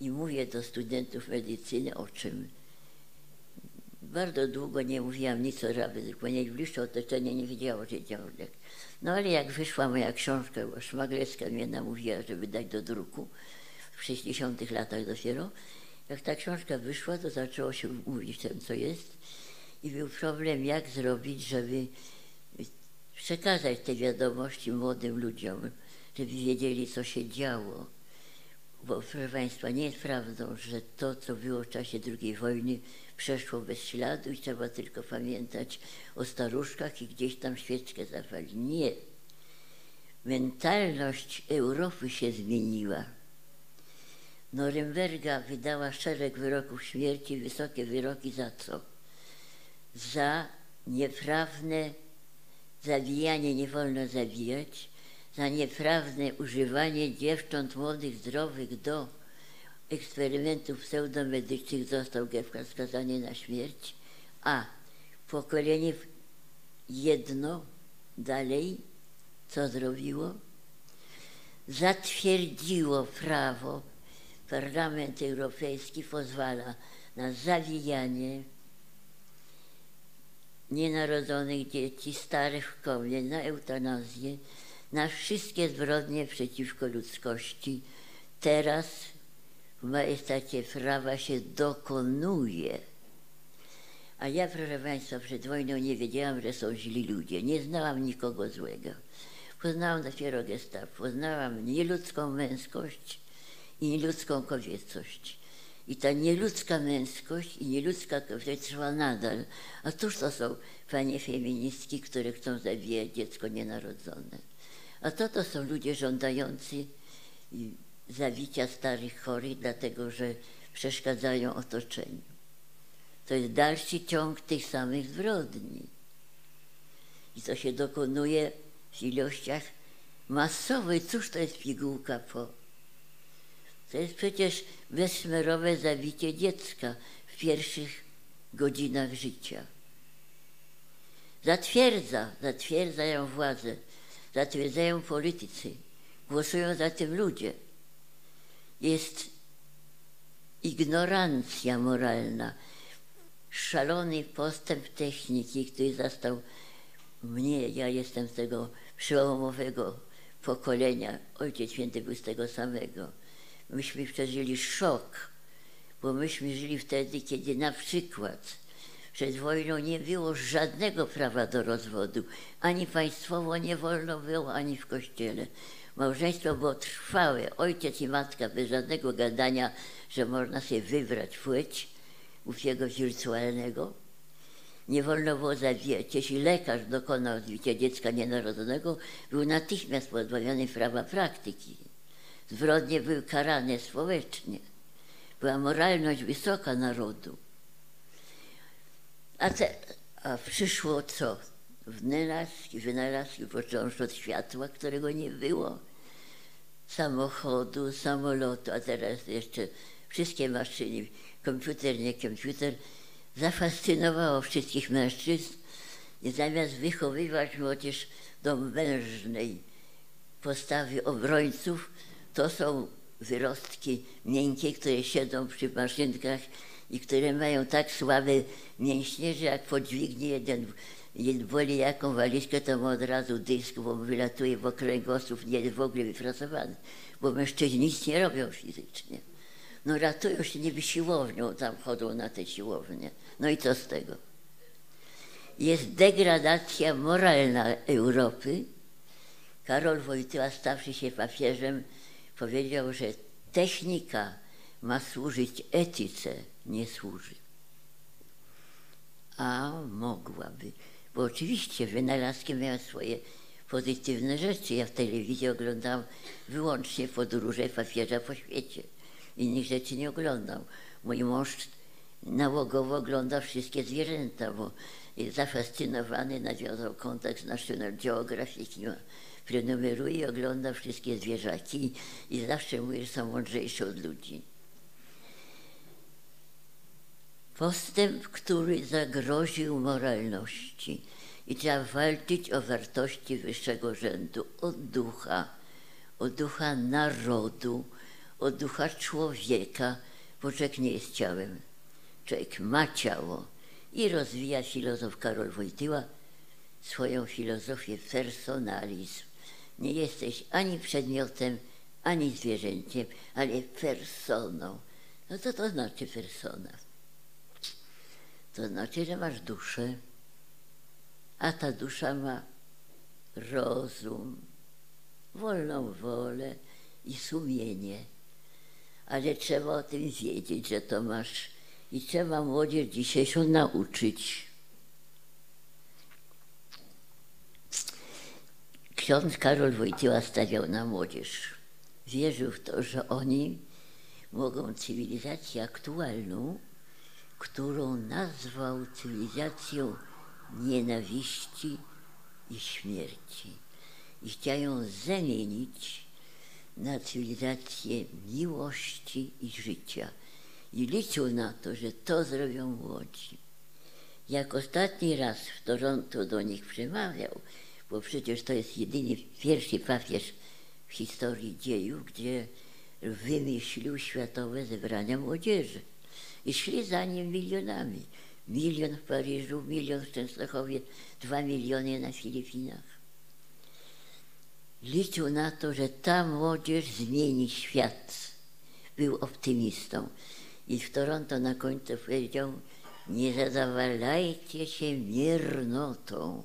i mówię do studentów medycyny o czym. Bardzo długo nie mówiłam nic o Ravensbrücku, bo najbliższe otoczenie nie wiedziało, że działał lek. No ale jak wyszła moja książka, bo Szmaglecka mnie namówiła, żeby dać do druku, w 60-tych latach dopiero, jak ta książka wyszła, to zaczęło się mówić o tym, co jest i był problem, jak zrobić, żeby przekazać te wiadomości młodym ludziom, żeby wiedzieli, co się działo. Bo proszę Państwa, nie jest prawdą, że to, co było w czasie II wojny, przeszło bez śladu i trzeba tylko pamiętać o staruszkach i gdzieś tam świeczkę zapali. Nie. Mentalność Europy się zmieniła. Norymberga wydała szereg wyroków śmierci, wysokie wyroki za co? Za nieprawne zabijanie, nie wolno zabijać, za nieprawne używanie dziewcząt młodych, zdrowych do eksperymentów pseudomedycznych został Gebhardt skazany na śmierć, a pokolenie jedno dalej, co zrobiło? Zatwierdziło prawo, Parlament Europejski pozwala na zawijanie nienarodzonych dzieci, starych kobiet, na eutanazję, na wszystkie zbrodnie przeciwko ludzkości. Teraz w majestacie prawa się dokonuje. A ja, proszę Państwa, przed wojną nie wiedziałam, że są źli ludzie. Nie znałam nikogo złego. Poznałam dopiero Gestapo. Poznałam nieludzką męskość i nieludzką kobiecość. I ta nieludzka męskość i nieludzka kobiecość trwa nadal. A cóż to są panie feministki, które chcą zabijać dziecko nienarodzone? A to są ludzie żądający zabicia starych, chorych, dlatego że przeszkadzają otoczeniu. To jest dalszy ciąg tych samych zbrodni. I to się dokonuje w ilościach masowych. Cóż to jest pigułka po? To jest przecież bezsmerowe zabicie dziecka w pierwszych godzinach życia. Zatwierdzają władzę, zatwierdzają politycy, głosują za tym ludzie. Jest ignorancja moralna, szalony postęp techniki, który zastał mnie, ja jestem z tego przełomowego pokolenia, Ojciec Święty był z tego samego. Myśmy przeżyli szok, bo myśmy żyli wtedy, kiedy na przykład przed wojną nie było żadnego prawa do rozwodu, ani państwowo nie wolno było, ani w kościele. Małżeństwo było trwałe, ojciec i matka bez żadnego gadania, że można sobie wybrać płeć ówczesnego wirtualnego. Nie wolno było zabijać. Jeśli lekarz dokonał odbicia dziecka nienarodzonego, był natychmiast pozbawiony prawa praktyki. Zbrodnie były karane społecznie. Była moralność wysoka narodu. A przyszło co? Wynalazki, począwszy od światła, którego nie było, samochodu, samolotu, a teraz jeszcze wszystkie maszyny, komputer, nie komputer, zafascynowało wszystkich mężczyzn i zamiast wychowywać młodzież do mężnej postawy obrońców, to są wyrostki miękkie, które siedzą przy maszynkach i które mają tak słabe mięśnie, że jak podźwignie jeden boli jaką walizkę, to ma od razu dysk, bo wylatuje, bo kręgosłup nie jest w ogóle wypracowany, bo mężczyźni nic nie robią fizycznie. No ratują się niby siłownią, tam chodzą na te siłownie. No i co z tego? Jest degradacja moralna Europy. Karol Wojtyła, stawszy się papieżem, powiedział, że technika ma służyć etyce, nie służy. A mogłaby, bo oczywiście wynalazki mają swoje pozytywne rzeczy. Ja w telewizji oglądałam wyłącznie podróże papieża po świecie. Innych rzeczy nie oglądam. Mój mąż nałogowo ogląda wszystkie zwierzęta, bo jest zafascynowany, nawiązał kontakt z National Geographic, prenumeruje i ogląda wszystkie zwierzaki i zawsze mówi, że są mądrzejsze od ludzi. Postęp, który zagroził moralności i trzeba walczyć o wartości wyższego rzędu, od ducha narodu, od ducha człowieka, bo człowiek nie jest ciałem. Człowiek ma ciało i rozwija filozof Karol Wojtyła swoją filozofię personalizm. Nie jesteś ani przedmiotem, ani zwierzęciem, ale personą. No co to znaczy persona? To znaczy, że masz duszę, a ta dusza ma rozum, wolną wolę i sumienie. Ale trzeba o tym wiedzieć, że to masz i trzeba młodzież dzisiejszą nauczyć. Ksiądz Karol Wojtyła stawiał na młodzież. Wierzył w to, że oni mogą cywilizację aktualną, którą nazwał cywilizacją nienawiści i śmierci. I chciał ją zamienić na cywilizację miłości i życia. I liczył na to, że to zrobią młodzi. Jak ostatni raz w Toronto do nich przemawiał, bo przecież to jest jedyny pierwszy papież w historii dziejów, gdzie wymyślił światowe zebrania młodzieży. I szli za nim milionami. 1 milion w Paryżu, 1 milion w Częstochowie, 2 miliony na Filipinach. Liczył na to, że ta młodzież zmieni świat. Był optymistą. I w Toronto na końcu powiedział: nie zadowalajcie się miernotą.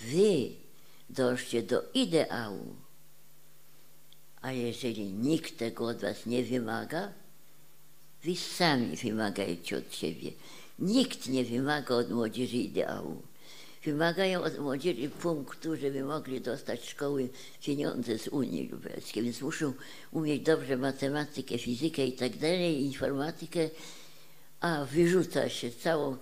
Wy dążcie do ideału. A jeżeli nikt tego od was nie wymaga, wy sami wymagajcie od siebie. Nikt nie wymaga od młodzieży ideału. Wymagają od młodzieży punktu, żeby mogli dostać szkoły pieniądze z Unii Lubelskiej, więc muszą umieć dobrze matematykę, fizykę i tak dalej, informatykę, a wyrzuca się całą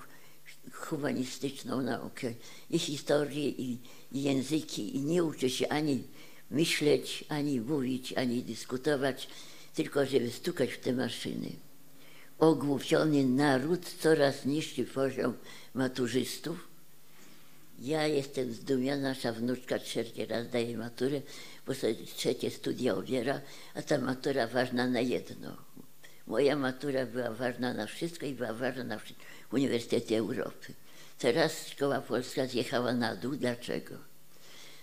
humanistyczną naukę i historię, i języki, i nie uczy się ani myśleć, ani mówić, ani dyskutować, tylko żeby stukać w te maszyny. Ogłupiony naród, coraz niższy poziom maturzystów. Ja jestem zdumiona, nasza wnuczka trzeci raz daje maturę, bo sobie trzecie studia obiera, a ta matura ważna na jedno. Moja matura była ważna na wszystko i była ważna na Uniwersytety Europy. Teraz szkoła polska zjechała na dół. Dlaczego?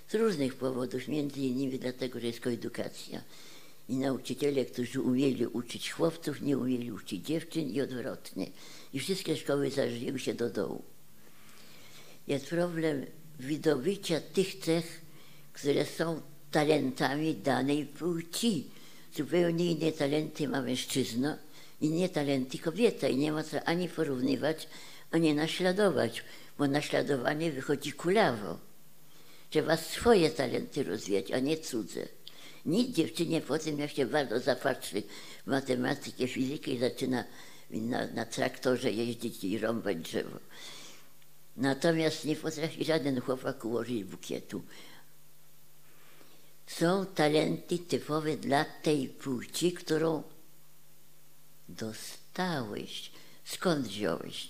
Z różnych powodów, między innymi dlatego, że jest koedukacja. I nauczyciele, którzy umieli uczyć chłopców, nie umieli uczyć dziewczyn i odwrotnie. I wszystkie szkoły zażyły się do dołu. Jest problem wydobycia tych cech, które są talentami danej płci. Zupełnie inne talenty ma mężczyzna, inne talenty kobieta i nie ma co ani porównywać, ani naśladować, bo naśladowanie wychodzi kulawo. Trzeba swoje talenty rozwijać, a nie cudze. Nic dziewczynie po tym, jak się bardzo zapatrzy w matematykę, fizykę i zaczyna na traktorze jeździć i rąbać drzewo. Natomiast nie potrafi żaden chłopak ułożyć bukietu. Są talenty typowe dla tej płci, którą dostałeś. Skąd wziąłeś?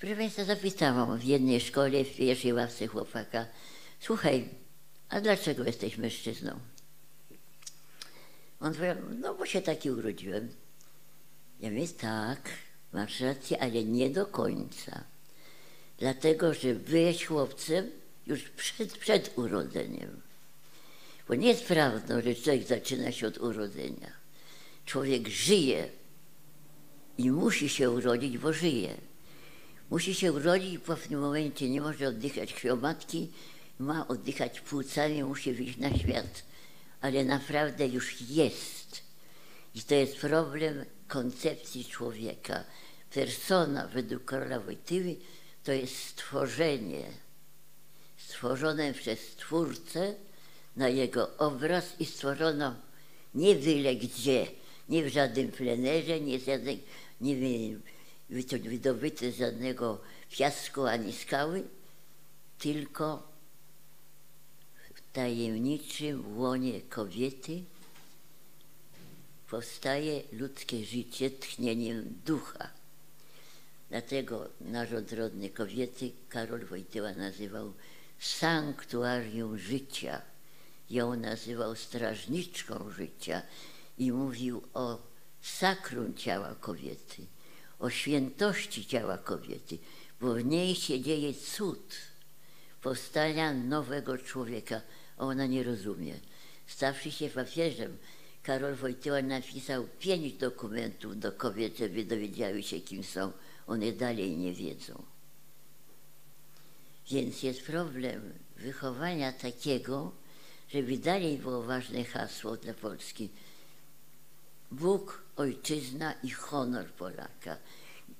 Proszę Państwa, zapytałam w jednej szkole, w pierwszej ławce chłopaka: słuchaj, a dlaczego jesteś mężczyzną? On powiedział: no bo się taki urodziłem. Ja mówię: tak, masz rację, ale nie do końca. Dlatego, że byłeś chłopcem już przed urodzeniem. Bo nie jest prawdą, że człowiek zaczyna się od urodzenia. Człowiek żyje i musi się urodzić, bo żyje. Musi się urodzić i w pewnym momencie nie może oddychać krwią matki, ma oddychać płucami, musi wyjść na świat. Ale naprawdę już jest. I to jest problem koncepcji człowieka. Persona według Karola Wojtyły to jest stworzenie stworzone przez Twórcę na jego obraz i stworzono nie byle gdzie, nie w żadnym plenerze, nie wydobyte z żadnego piasku ani skały, tylko w tajemniczym łonie kobiety powstaje ludzkie życie tchnieniem ducha. Dlatego narząd rodny kobiety Karol Wojtyła nazywał sanktuarium życia. Ją nazywał strażniczką życia i mówił o sakrum ciała kobiety, o świętości ciała kobiety, bo w niej się dzieje cud powstania nowego człowieka, a ona nie rozumie. Stawszy się papieżem, Karol Wojtyła napisał 5 dokumentów do kobiet, żeby dowiedziały się, kim są. One dalej nie wiedzą. Więc jest problem wychowania takiego, żeby dalej było ważne hasło dla Polski: Bóg, ojczyzna i honor Polaka.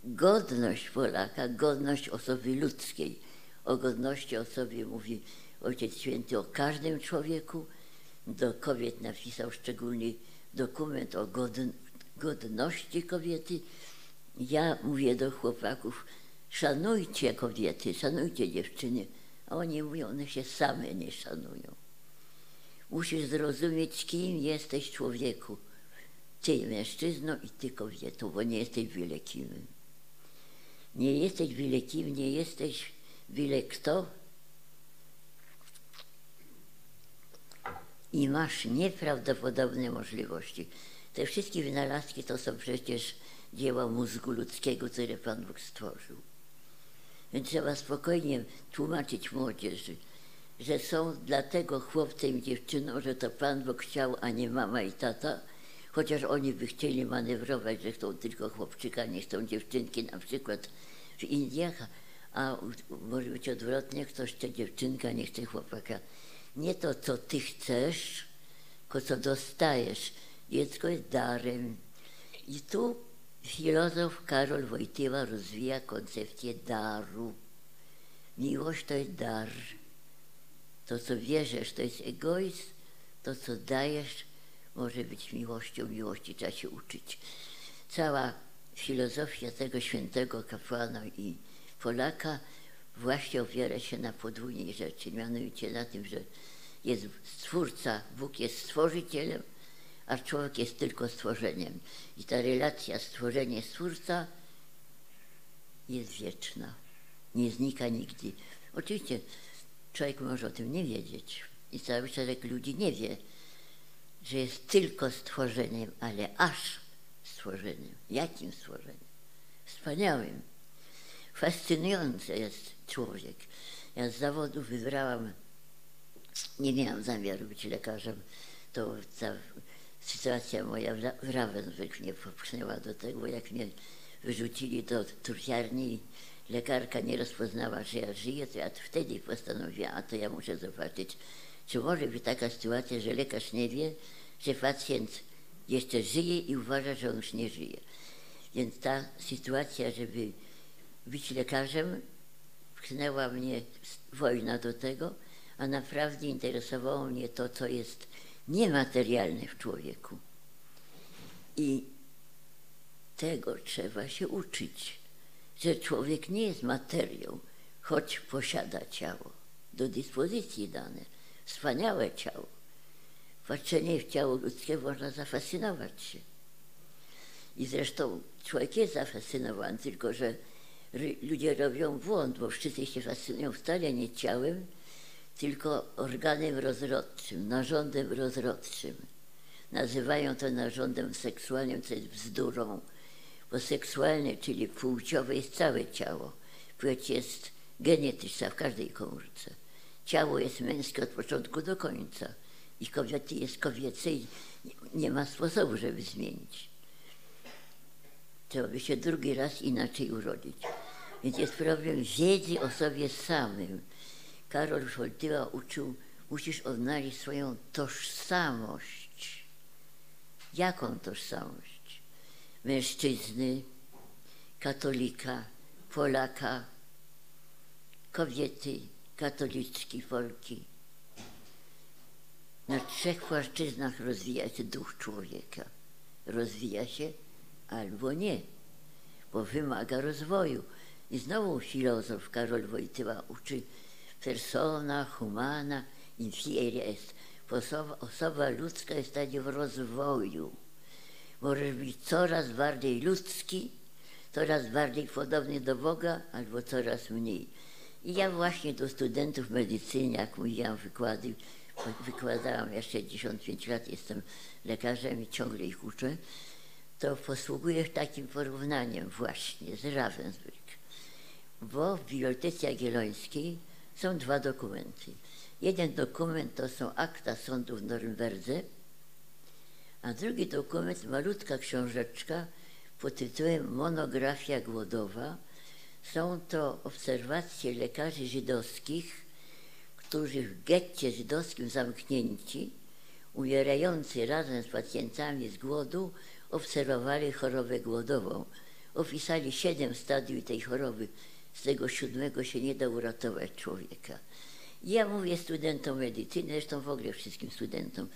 Godność Polaka, godność osoby ludzkiej. O godności osoby mówi Ojciec Święty o każdym człowieku. Do kobiet napisał szczególny dokument o godności kobiety. Ja mówię do chłopaków: szanujcie kobiety, szanujcie dziewczyny. A oni mówią: one się same nie szanują. Musisz zrozumieć, kim jesteś, człowieku. Ty mężczyzno i ty kobietą, bo nie jesteś byle kim. Nie jesteś byle kim, nie jesteś byle kto. I masz nieprawdopodobne możliwości. Te wszystkie wynalazki to są przecież dzieła mózgu ludzkiego, które Pan Bóg stworzył. Więc trzeba spokojnie tłumaczyć młodzieży, że są dlatego chłopcem i dziewczyną, że to Pan Bóg chciał, a nie mama i tata, chociaż oni by chcieli manewrować, że chcą tylko chłopczyka, nie chcą dziewczynki, na przykład w Indiach, a może być odwrotnie, ktoś chce dziewczynka, nie chce chłopaka. Nie to, co ty chcesz, tylko co dostajesz. Dziecko jest darem. I tu filozof Karol Wojtyła rozwija koncepcję daru. Miłość to jest dar. To, co bierzesz, to jest egoizm, to, co dajesz, może być miłością. Miłości trzeba się uczyć. Cała filozofia tego świętego kapłana i Polaka właśnie opiera się na podwójnej rzeczy, mianowicie na tym, że jest stwórca, Bóg jest stworzycielem, a człowiek jest tylko stworzeniem. I ta relacja stworzenie-stwórca jest wieczna, nie znika nigdy. Oczywiście człowiek może o tym nie wiedzieć i cały szereg ludzi nie wie, że jest tylko stworzeniem, ale aż stworzeniem. Jakim stworzeniem? Wspaniałym. Fascynujący jest człowiek. Ja z zawodu wybrałam, nie miałam zamiaru być lekarzem, to ta sytuacja moja w Ravensbrück mnie popchnęła do tego, jak mnie wyrzucili do truciarni. Lekarka nie rozpoznała, że ja żyję, to ja wtedy postanowiłam, a to ja muszę zobaczyć, czy może być taka sytuacja, że lekarz nie wie, że pacjent jeszcze żyje i uważa, że on już nie żyje. Więc ta sytuacja, żeby być lekarzem, pchnęła mnie wojna do tego, a naprawdę interesowało mnie to, co jest niematerialne w człowieku. I tego trzeba się uczyć, że człowiek nie jest materią, choć posiada ciało, do dyspozycji dane, wspaniałe ciało. Patrzenie w ciało ludzkie można zafascynować się. I zresztą człowiek jest zafascynowany, tylko że ludzie robią błąd, bo wszyscy się fascynują wcale nie ciałem, tylko organem rozrodczym, narządem rozrodczym. Nazywają to narządem seksualnym, co jest bzdurą, bo seksualne, czyli płciowe, jest całe ciało. Płeć jest genetyczna w każdej komórce. Ciało jest męskie od początku do końca i kobiety jest kobiece i nie ma sposobu, żeby zmienić. Trzeba by się drugi raz inaczej urodzić. Więc jest problem wiedzy o sobie samym. Karol Wojtyła uczył, musisz odnaleźć swoją tożsamość. Jaką tożsamość? Mężczyzny, katolika, Polaka, kobiety, katoliczki, Polki. Na trzech płaszczyznach rozwija się duch człowieka. Rozwija się albo nie, bo wymaga rozwoju. I znowu filozof Karol Wojtyła uczy, persona humana in fiere est. Osoba ludzka jest w stanie rozwoju. Możesz być coraz bardziej ludzki, coraz bardziej podobny do Boga, albo coraz mniej. I ja właśnie do studentów medycyny, jak mówiłam, wykładałam, ja 65 lat jestem lekarzem i ciągle ich uczę, to posługuję się takim porównaniem właśnie z Ravensbrück. Bo w Bibliotece Jagiellońskiej są dwa dokumenty. Jeden dokument to są akta sądu w Norymberdze, a drugi dokument, malutka książeczka pod tytułem Monografia głodowa. Są to obserwacje lekarzy żydowskich, którzy w getcie żydowskim zamknięci, umierający razem z pacjentami z głodu, obserwowali chorobę głodową. Opisali 7 stadiów tej choroby. Z tego 7 się nie da uratować człowieka. Ja mówię studentom medycyny, zresztą w ogóle wszystkim studentom,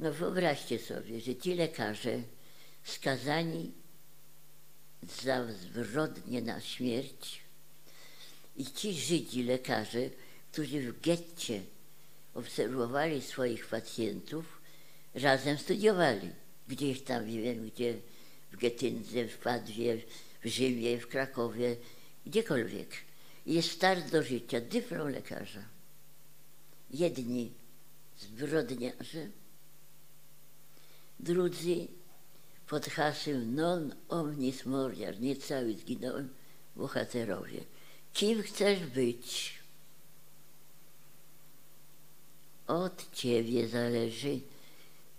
no wyobraźcie sobie, że ci lekarze skazani za zbrodnię na śmierć i ci Żydzi lekarze, którzy w getcie obserwowali swoich pacjentów, razem studiowali. Gdzieś tam, nie wiem gdzie, w Getyndze, w Padwie, w Rzymie, w Krakowie, gdziekolwiek. Jest start do życia, dyplom lekarza. Jedni zbrodniarze, drudzy pod hasłem non omnis moriar, nie cały zginąłem, bohaterowie. Kim chcesz być? Od ciebie zależy.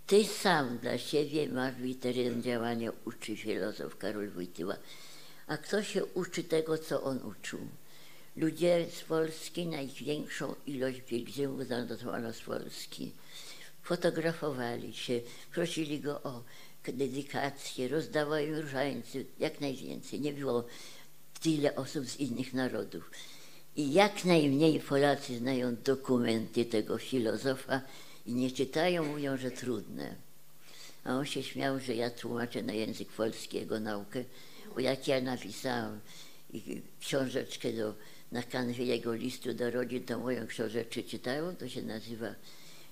Ty sam dla siebie masz być teren działania, uczy filozof Karol Wojtyła. A kto się uczy tego, co on uczył? Ludzie z Polski, największą ilość pielgrzymów zanotowano z Polski. Fotografowali się, prosili go o dedykację, rozdawali im różańce, jak najwięcej. Nie było tyle osób z innych narodów. I jak najmniej Polacy znają dokumenty tego filozofa i nie czytają, mówią, że trudne. A on się śmiał, że ja tłumaczę na język polski jego naukę. jak ja napisałam książeczkę na kanwie jego listu do rodzin, to moją książeczkę czytają, to się nazywa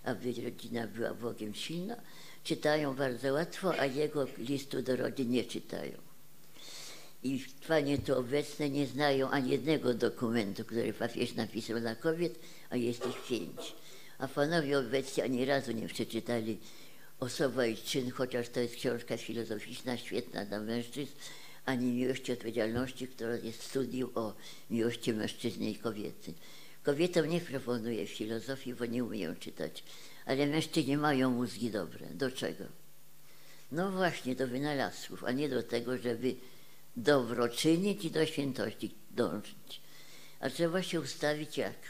Aby rodzina była Bogiem silna. Czytają bardzo łatwo, a jego listu do rodzin nie czytają. I panie tu obecne nie znają ani jednego dokumentu, który papież napisał dla kobiet, a jest ich 5. A panowie obecni ani razu nie przeczytali Osoba i czyn, chociaż to jest książka filozoficzna, świetna dla mężczyzn, ani Miłości odpowiedzialności, która jest studium o miłości mężczyzny i kobiety. Kobietom nie proponuję filozofii, bo nie umieją czytać, ale mężczyźni mają mózgi dobre. Do czego? No właśnie do wynalazków, a nie do tego, żeby dobro czynić i do świętości dążyć. A trzeba się ustawić jak?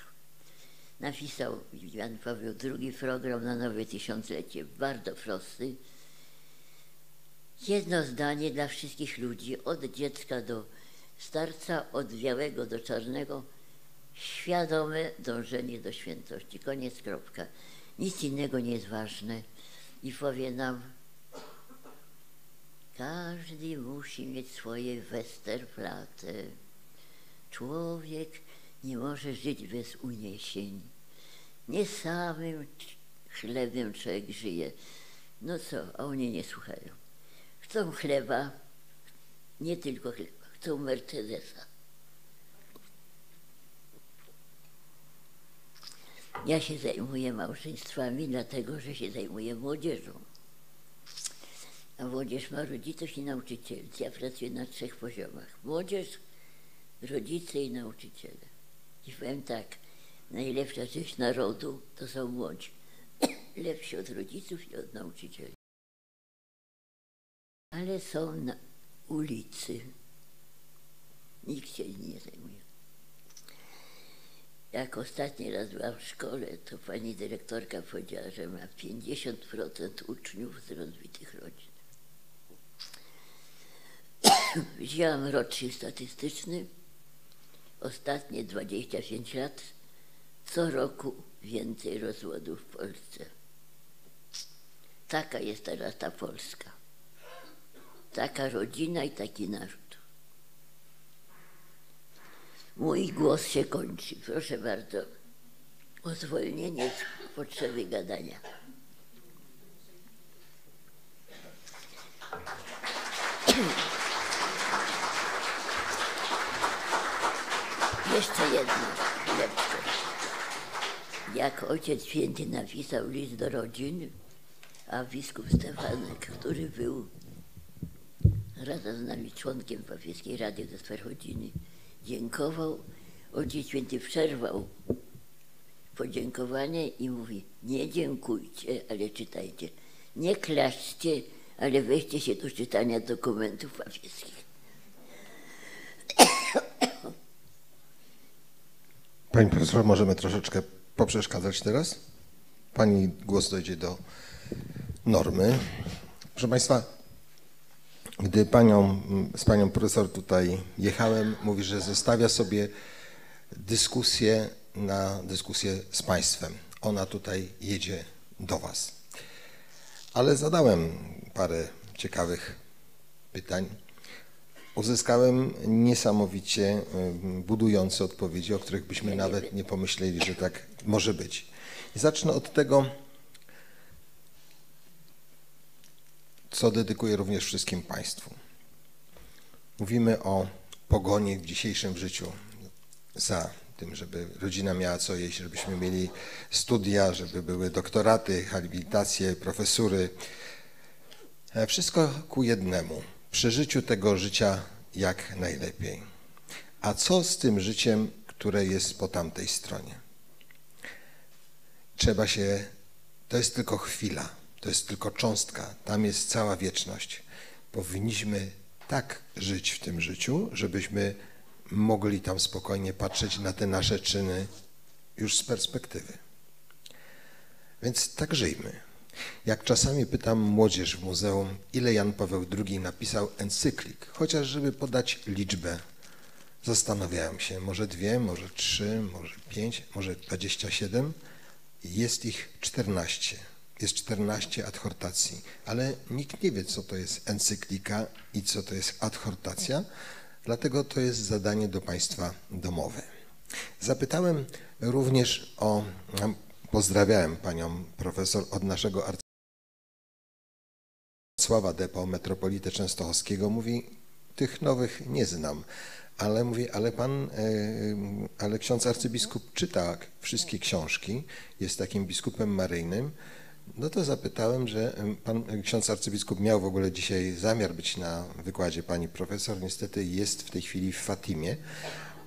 Napisał Jan Paweł II program na nowe tysiąclecie, bardzo prosty. Jedno zdanie dla wszystkich ludzi, od dziecka do starca, od białego do czarnego. Świadome dążenie do świętości. Koniec, kropka. Nic innego nie jest ważne. I powie nam, każdy musi mieć swoje Westerplatte. Człowiek nie może żyć bez uniesień. Nie samym chlebem człowiek żyje. No co, a oni nie słuchają. Chcą chleba, nie tylko chleba, chcą Mercedesa. Ja się zajmuję małżeństwami, dlatego że się zajmuję młodzieżą. A młodzież ma rodziców i nauczycieli. Ja pracuję na 3 poziomach. Młodzież, rodzice i nauczyciele. I powiem tak, najlepsza część narodu to są młodzi. Lepsi od rodziców i od nauczycieli. Ale są na ulicy. Nikt się nie zajmuje. Jak ostatni raz byłam w szkole, to pani dyrektorka powiedziała, że ma 50% uczniów z rozbitych rodzin. Wzięłam rocznik statystyczny, ostatnie 25 lat, co roku więcej rozwodów w Polsce. Taka jest teraz ta Polska. Taka rodzina i taki naród. Mój głos się kończy. Proszę bardzo o zwolnienie z potrzeby gadania. Jeszcze jedno lepsze. Jak Ojciec Święty napisał list do rodzin, a biskup Stefanek, który był razem z nami członkiem Papieskiej Rady do Spraw Rodziny, dziękował, Ojciec Święty przerwał podziękowanie i mówi, nie dziękujcie, ale czytajcie. Nie klaszczcie, ale weźcie się do czytania dokumentów papieskich. Pani profesor, możemy troszeczkę poprzeszkadzać teraz? Pani głos dojdzie do normy. Proszę Państwa, gdy z panią profesor tutaj jechałem, mówi, że zostawia sobie dyskusję z państwem. Ona tutaj jedzie do was. Ale zadałem parę ciekawych pytań. Uzyskałem niesamowicie budujące odpowiedzi, o których byśmy nawet nie pomyśleli, że tak może być. I zacznę od tego, co dedykuję również wszystkim Państwu. Mówimy o pogonie w dzisiejszym życiu za tym, żeby rodzina miała co jeść, żebyśmy mieli studia, żeby były doktoraty, habilitacje, profesury. Wszystko ku jednemu. Przeżyciu tego życia jak najlepiej. A co z tym życiem, które jest po tamtej stronie? Trzeba się... To jest tylko chwila. To jest tylko cząstka, tam jest cała wieczność. Powinniśmy tak żyć w tym życiu, żebyśmy mogli tam spokojnie patrzeć na te nasze czyny już z perspektywy. Więc tak żyjmy. Jak czasami pytam młodzież w muzeum, ile Jan Paweł II napisał encyklik, chociaż żeby podać liczbę, zastanawiałem się, może 2, może 3, może 5, może 27, jest ich 14. jest 14 adhortacji, ale nikt nie wie, co to jest encyklika i co to jest adhortacja, dlatego to jest zadanie do państwa domowe. Zapytałem również o, pozdrawiałem panią profesor od naszego arcybiskupa Depo, metropolity częstochowskiego, mówi, tych nowych nie znam, ale mówi, ale ksiądz arcybiskup czyta wszystkie książki, jest takim biskupem maryjnym. No to zapytałem, że pan ksiądz arcybiskup miał w ogóle dzisiaj zamiar być na wykładzie pani profesor, niestety jest w tej chwili w Fatimie,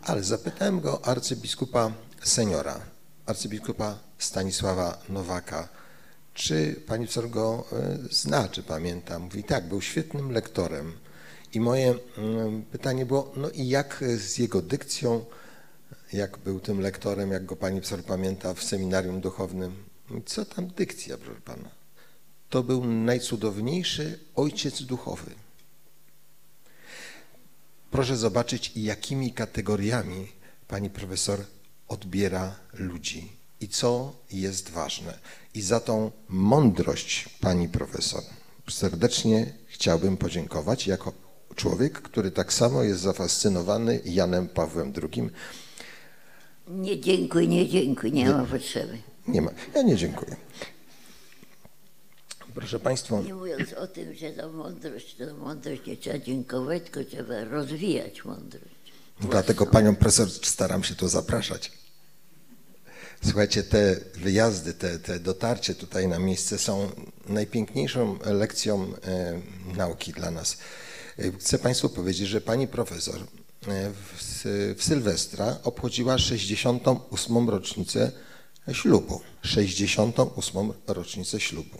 ale zapytałem go arcybiskupa seniora, arcybiskupa Stanisława Nowaka, czy pani profesor go zna, czy pamięta. Mówi, tak, był świetnym lektorem. I moje pytanie było, no i jak z jego dykcją, jak był tym lektorem, jak go pani profesor pamięta w seminarium duchownym? Co tam dykcja, proszę pana? To był najcudowniejszy ojciec duchowy. Proszę zobaczyć, jakimi kategoriami pani profesor odbiera ludzi i co jest ważne. I za tą mądrość pani profesor serdecznie chciałbym podziękować jako człowiek, który tak samo jest zafascynowany Janem Pawłem II. Nie dziękuję, nie ma potrzeby. Nie ma. Ja nie dziękuję. Proszę państwa. Nie mówiąc o tym, że za mądrość nie trzeba dziękować, tylko trzeba rozwijać mądrość. Dlatego panią profesor staram się tu zapraszać. Słuchajcie, te wyjazdy, te dotarcie tutaj na miejsce są najpiękniejszą lekcją nauki dla nas. Chcę państwu powiedzieć, że pani profesor w Sylwestra obchodziła 68. rocznicę ślubu. 68. rocznicę ślubu.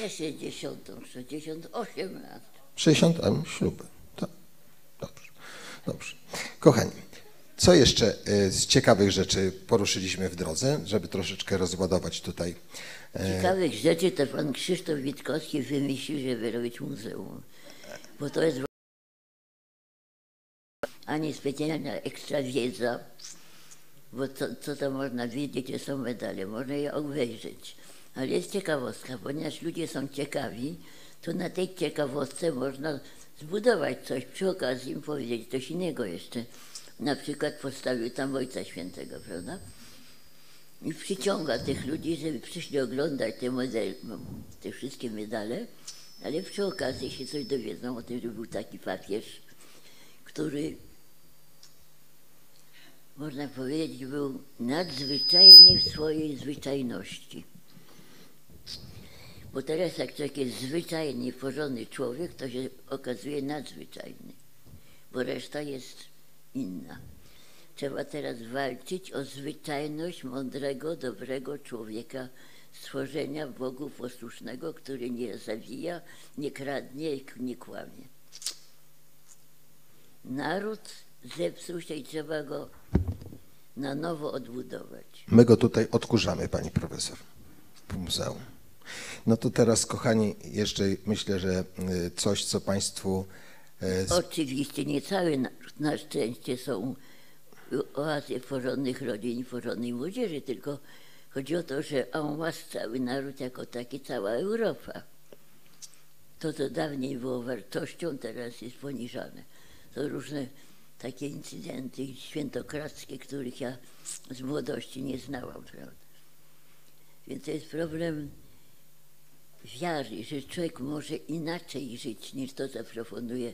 Nie 60, 68 lat. 60 lat ślubu. Tak. Dobrze. Dobrze. Kochani, co jeszcze z ciekawych rzeczy poruszyliśmy w drodze, żeby troszeczkę rozładować tutaj? Ciekawych rzeczy to pan Krzysztof Witkowski wymyślił, żeby robić muzeum. Bo to jest ani specjalna ekstra wiedza. Bo co to można wiedzieć, gdzie są medale, można je obejrzeć. Ale jest ciekawostka, ponieważ ludzie są ciekawi, to na tej ciekawostce można zbudować coś, przy okazji im powiedzieć coś innego jeszcze. Na przykład postawił tam Ojca Świętego, prawda? I przyciąga tych ludzi, żeby przyszli oglądać te wszystkie medale, ale przy okazji się coś dowiedzą o tym, że był taki papież, który, można powiedzieć, był nadzwyczajny w swojej zwyczajności. Bo teraz jak człowiek jest zwyczajny, porządny człowiek, to się okazuje nadzwyczajny, bo reszta jest inna. Trzeba teraz walczyć o zwyczajność mądrego, dobrego człowieka, stworzenia Bogu posłusznego, który nie zawija, nie kradnie, nie kłamie. Naród zepsuł się i trzeba go na nowo odbudować. My go tutaj odkurzamy, pani profesor, w muzeum. No to teraz, kochani, jeszcze myślę, że coś, co państwu... Oczywiście nie cały naród, na szczęście, są oazy porządnych rodzin i porządnej młodzieży, tylko chodzi o to, że on ma cały naród jako taki, cała Europa. To, co dawniej było wartością, teraz jest poniżane. To różne takie incydenty świętokradzkie, których ja z młodości nie znałam, prawda? Więc to jest problem wiary, że człowiek może inaczej żyć niż to, co proponuje,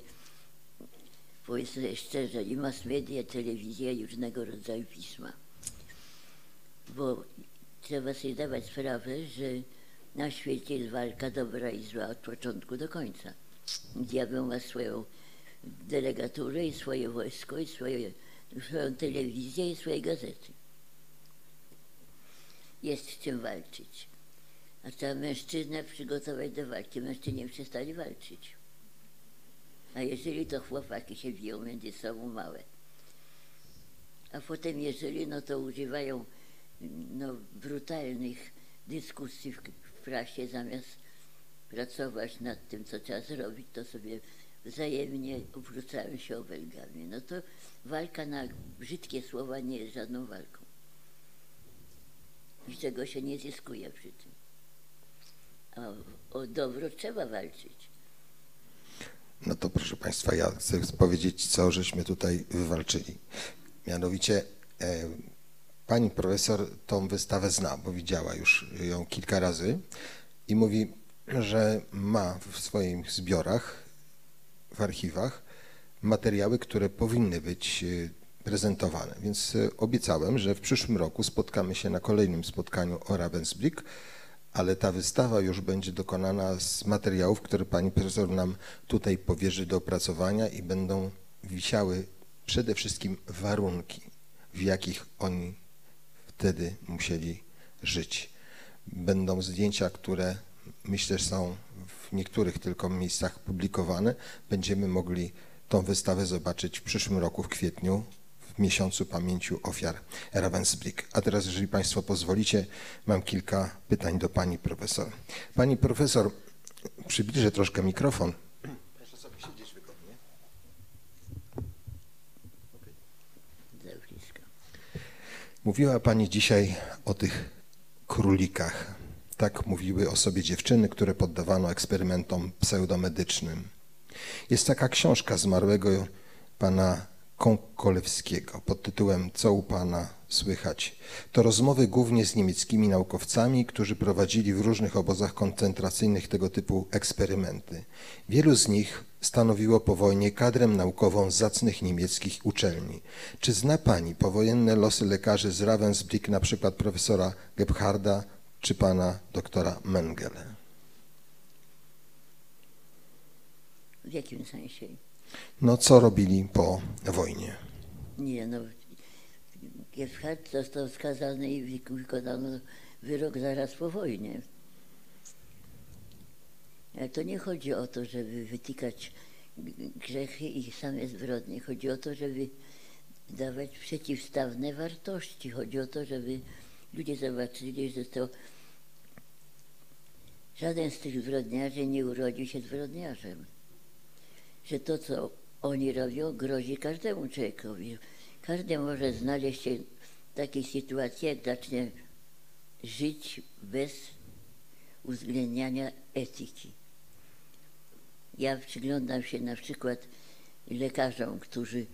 powiedzmy szczerze, i mass media, telewizja i różnego rodzaju pisma. Bo trzeba sobie dawać sprawę, że na świecie jest walka dobra i zła od początku do końca. Diabeł ma swoją delegaturę i swoje wojsko i swoją telewizję i swoje gazety. Jest z czym walczyć. A trzeba mężczyznę przygotować do walki. Mężczyźni przestali walczyć. A jeżeli to chłopaki się biją między sobą małe. A potem jeżeli, no to używają brutalnych dyskusji w prasie, zamiast pracować nad tym, co trzeba zrobić, to sobie wzajemnie obrócają się obelgami. No to walka na brzydkie słowa nie jest żadną walką. Niczego się nie zyskuje przy tym. O dobro trzeba walczyć. No to proszę Państwa, ja chcę powiedzieć, co żeśmy tutaj wywalczyli. Mianowicie pani profesor tą wystawę zna, bo widziała już ją kilka razy i mówi, że ma w swoich zbiorach, w archiwach materiały, które powinny być prezentowane. Więc obiecałem, że w przyszłym roku spotkamy się na kolejnym spotkaniu o Ravensbrück, ale ta wystawa już będzie dokonana z materiałów, które pani profesor nam tutaj powierzy do opracowania i będą wisiały przede wszystkim warunki, w jakich oni wtedy musieli żyć. Będą zdjęcia, które myślę, że są w niektórych tylko miejscach publikowane. Będziemy mogli tą wystawę zobaczyć w przyszłym roku, w kwietniu, w miesiącu pamięci ofiar Ravensbrück. A teraz, jeżeli Państwo pozwolicie, mam kilka pytań do pani profesor. Pani profesor, przybliżę troszkę mikrofon. Proszę sobie siedzieć wygodnie. Mówiła pani dzisiaj o tych królikach. Tak mówiły o sobie dziewczyny, które poddawano eksperymentom pseudomedycznym. Jest taka książka zmarłego pana Kąkolewskiego pod tytułem „Co u pana słychać?”. To rozmowy głównie z niemieckimi naukowcami, którzy prowadzili w różnych obozach koncentracyjnych tego typu eksperymenty. Wielu z nich stanowiło po wojnie kadrę naukową zacnych niemieckich uczelni. Czy zna pani powojenne losy lekarzy z Ravensbrück, na przykład profesora Gebharda czy pana doktora Mengele? W jakim sensie? No, co robili po wojnie? Nie, no, Gebhardt został skazany i wykonano wyrok zaraz po wojnie. Ale to nie chodzi o to, żeby wytykać grzechy i same zbrodnie. Chodzi o to, żeby dawać przeciwstawne wartości. Chodzi o to, żeby ludzie zobaczyli, że to żaden z tych zbrodniarzy nie urodził się zbrodniarzem. Że to, co oni robią, grozi każdemu człowiekowi. Każdy może znaleźć się w takiej sytuacji, jak zacznie żyć bez uwzględniania etyki. Ja przyglądam się na przykład lekarzom, którzy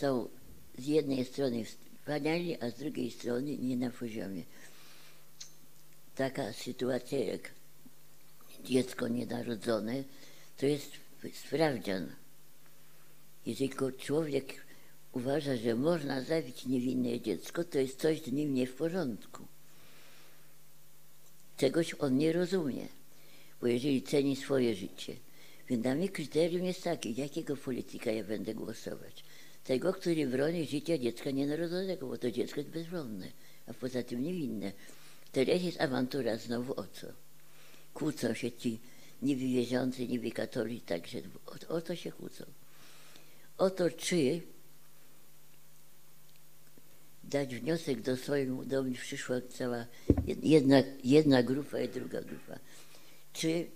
są z jednej strony wspaniali, a z drugiej strony nie na poziomie. Taka sytuacja jak dziecko nienarodzone, to jest sprawdzian. Jeżeli człowiek uważa, że można zabić niewinne dziecko, to jest coś z nim nie w porządku. Czegoś on nie rozumie, bo jeżeli ceni swoje życie. Więc dla mnie kryterium jest takie, jakiego polityka ja będę głosować. Tego, który broni życia dziecka nienarodzonego, bo to dziecko jest bezbronne, a poza tym niewinne. Teraz jest awantura znowu o co? Kłócą się ci niby wierzący, niby katolicy, także o to się kłócą. O to, czy dać wniosek do Sejmu, do mnie przyszła cała jedna grupa i druga grupa. Czy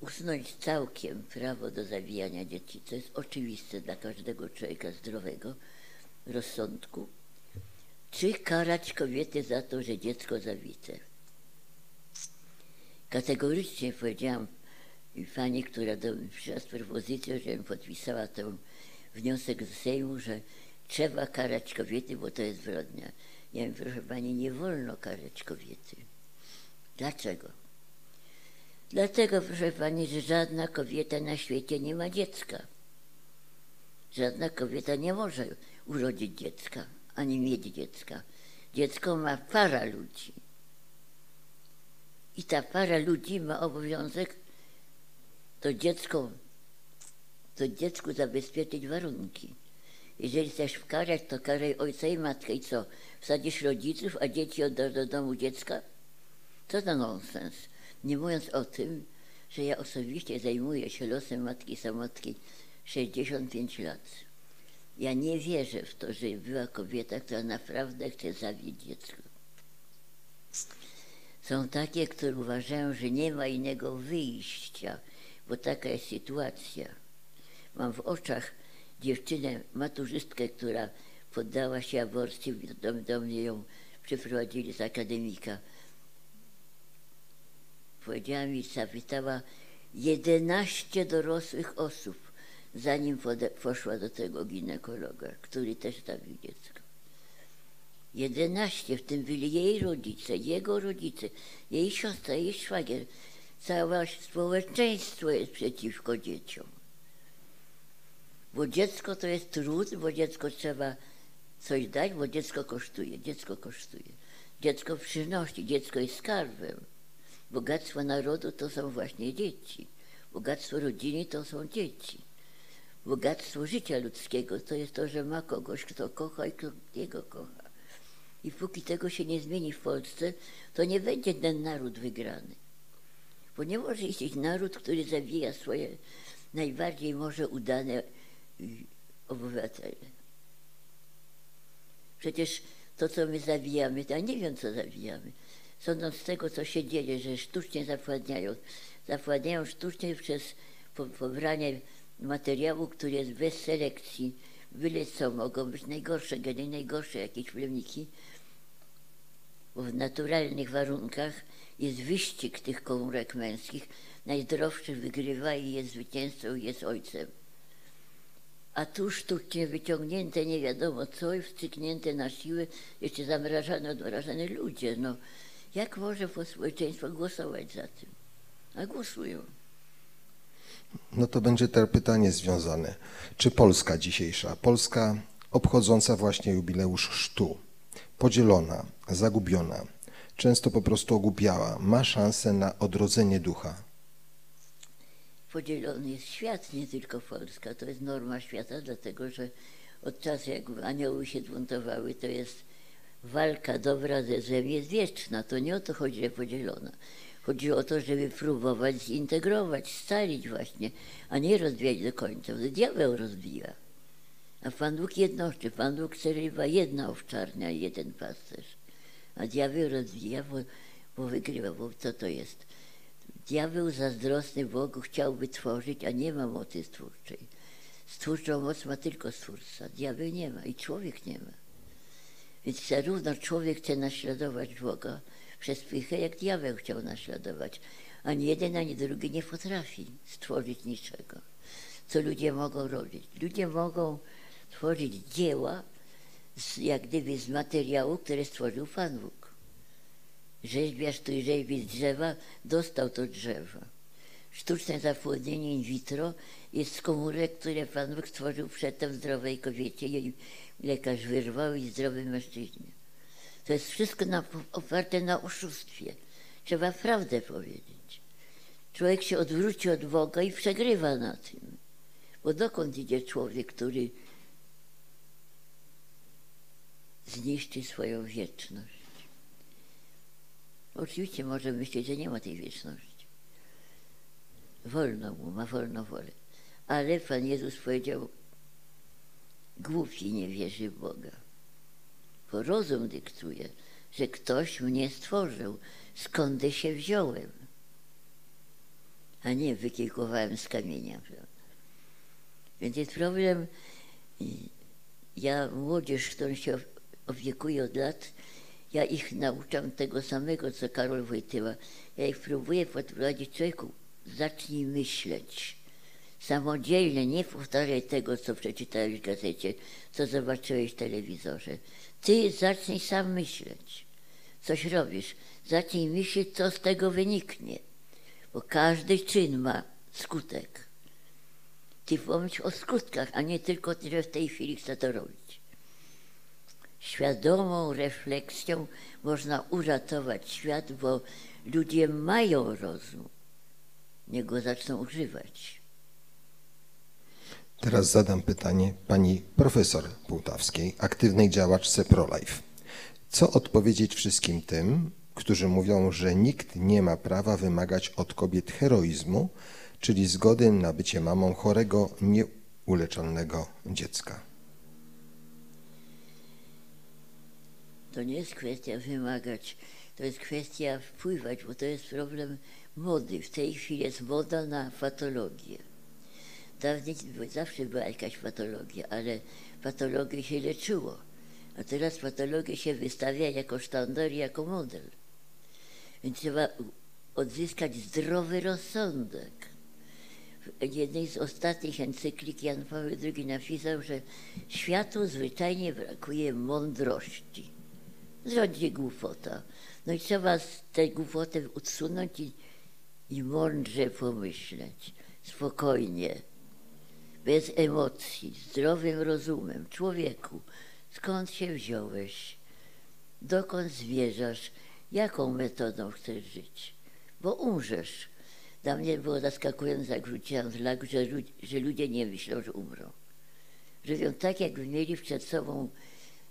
usunąć całkiem prawo do zabijania dzieci, co jest oczywiste dla każdego człowieka zdrowego rozsądku, czy karać kobiety za to, że dziecko zabite. Kategorycznie powiedziałam pani, która do mnie przyszła z propozycją, żebym podpisała ten wniosek z Sejmu, że trzeba karać kobiety, bo to jest zbrodnia. Ja mówię, proszę pani, nie wolno karać kobiety. Dlaczego? Dlatego, proszę pani, że żadna kobieta na świecie nie ma dziecka. Żadna kobieta nie może urodzić dziecka, ani mieć dziecka. Dziecko ma para ludzi. I ta para ludzi ma obowiązek to dziecku zabezpieczyć warunki. Jeżeli chcesz karać, to karaj ojca i matkę. I co? Wsadzisz rodziców, a dzieci oddasz do domu dziecka? Co za nonsens. Nie mówiąc o tym, że ja osobiście zajmuję się losem matki samotki 65 lat. Ja nie wierzę w to, że była kobieta, która naprawdę chce zabić dziecko. Są takie, które uważają, że nie ma innego wyjścia, bo taka jest sytuacja. Mam w oczach dziewczynę, maturzystkę, która poddała się aborcji, do mnie ją przeprowadzili z akademika. powiedziała mi, zawitała 11 dorosłych osób, zanim poszła do tego ginekologa, który też zabił dziecko. 11, w tym byli jej rodzice, jego rodzice, jej siostra, jej szwagier. Całe społeczeństwo jest przeciwko dzieciom. Bo dziecko to jest trud, bo dziecko trzeba coś dać, bo dziecko kosztuje, dziecko kosztuje. Dziecko przynosi, dziecko jest skarbem. Bogactwo narodu to są właśnie dzieci. Bogactwo rodziny to są dzieci. Bogactwo życia ludzkiego to jest to, że ma kogoś, kto kocha i kto jego kocha. I póki tego się nie zmieni w Polsce, to nie będzie ten naród wygrany. Bo nie może istnieć naród, który zawija swoje najbardziej może udane obywatele. Przecież to, co my zawijamy, ja nie wiem, co zawijamy. Sądząc z tego, co się dzieje, że sztucznie zawładniają sztucznie przez pobranie materiału, który jest bez selekcji, byle co, mogą być najgorsze geny, najgorsze jakieś plemniki, bo w naturalnych warunkach jest wyścig tych komórek męskich, najzdrowszy wygrywa i jest zwycięzcą, i jest ojcem. A tu sztucznie wyciągnięte nie wiadomo co i wstrzyknięte na siłę, jeszcze zamrażane, odmrażane ludzie. No, jak może społeczeństwo głosować za tym? A głosują. No to będzie to pytanie związane. Czy Polska dzisiejsza, Polska obchodząca właśnie jubileusz sztu, podzielona, zagubiona, często po prostu ogłupiała, ma szansę na odrodzenie ducha? Podzielony jest świat, nie tylko Polska. To jest norma świata, dlatego że od czasu, jak anioły się buntowały, to jest walka dobra ze złem jest wieczna. To nie o to chodzi, że podzielona. Chodziło o to, żeby próbować zintegrować, scalić właśnie, a nie rozwijać do końca. To diabeł rozwija. A Pan Bóg jednoczy. Pan Bóg przerywa jedna owczarnia i jeden pasterz. A diabeł rozwija, bo wygrywa, bo co to jest? Diabeł zazdrosny Bogu chciałby tworzyć, a nie ma mocy stwórczej. Stwórczą moc ma tylko stwórca. Diabeł nie ma i człowiek nie ma. Więc zarówno człowiek chce naśladować Boga przez pychę, jak diabeł chciał naśladować. Ani jeden, ani drugi nie potrafi stworzyć niczego. Co ludzie mogą robić? Ludzie mogą tworzyć dzieła, jak gdyby z materiału, który stworzył Pan Bóg. Rzeźbiarz, który rzeźbi z drzewa, dostał to drzewo. Sztuczne zapłodnienie in vitro jest z komórek, które Pan Bóg stworzył przedtem zdrowej kobiecie, jej lekarz wyrwał i zdrowym mężczyźnie. To jest wszystko oparte na oszustwie. Trzeba prawdę powiedzieć. Człowiek się odwróci od Boga i przegrywa na tym. Bo dokąd idzie człowiek, który zniszczy swoją wieczność? Oczywiście może myśleć, że nie ma tej wieczności. Wolno mu, ma wolną wolę. Ale Pan Jezus powiedział, głupi nie wierzy w Boga. Bo rozum dyktuje, że ktoś mnie stworzył, skąd się wziąłem. A nie wykiełkowałem z kamienia. Więc jest problem. Ja młodzież, którą się opiekuję od lat, ja ich nauczam tego samego, co Karol Wojtyła. Ja ich próbuję podprowadzić, człowieku, zacznij myśleć. Samodzielnie, nie powtarzaj tego, co przeczytałeś w gazecie, co zobaczyłeś w telewizorze. Ty zacznij sam myśleć. Coś robisz. Zacznij myśleć, co z tego wyniknie. Bo każdy czyn ma skutek. Ty pomyśl o skutkach, a nie tylko tyle w tej chwili chcę to robić. Świadomą refleksją można uratować świat, bo ludzie mają rozum. Niech go zaczną używać. Teraz zadam pytanie pani profesor Półtawskiej, aktywnej działaczce ProLife. Co odpowiedzieć wszystkim tym, którzy mówią, że nikt nie ma prawa wymagać od kobiet heroizmu, czyli zgody na bycie mamą chorego, nieuleczalnego dziecka? To nie jest kwestia wymagać, to jest kwestia wpływać, bo to jest problem mody. W tej chwili jest moda na patologię. Dawniej zawsze była jakaś patologia, ale patologię się leczyło, a teraz patologię się wystawia jako sztandar i jako model. Więc trzeba odzyskać zdrowy rozsądek. W jednej z ostatnich encyklik Jan Paweł II napisał, że światu zwyczajnie brakuje mądrości. Rządzi głupota. No i trzeba tę głupotę odsunąć i mądrze pomyśleć, spokojnie, bez emocji, zdrowym rozumem. Człowieku, skąd się wziąłeś? Dokąd zmierzasz? Jaką metodą chcesz żyć? Bo umrzesz. Dla mnie było zaskakujące, jak wróciłam z lagu, że ludzie nie myślą, że umrą. Żyją tak, jakby mieli przed sobą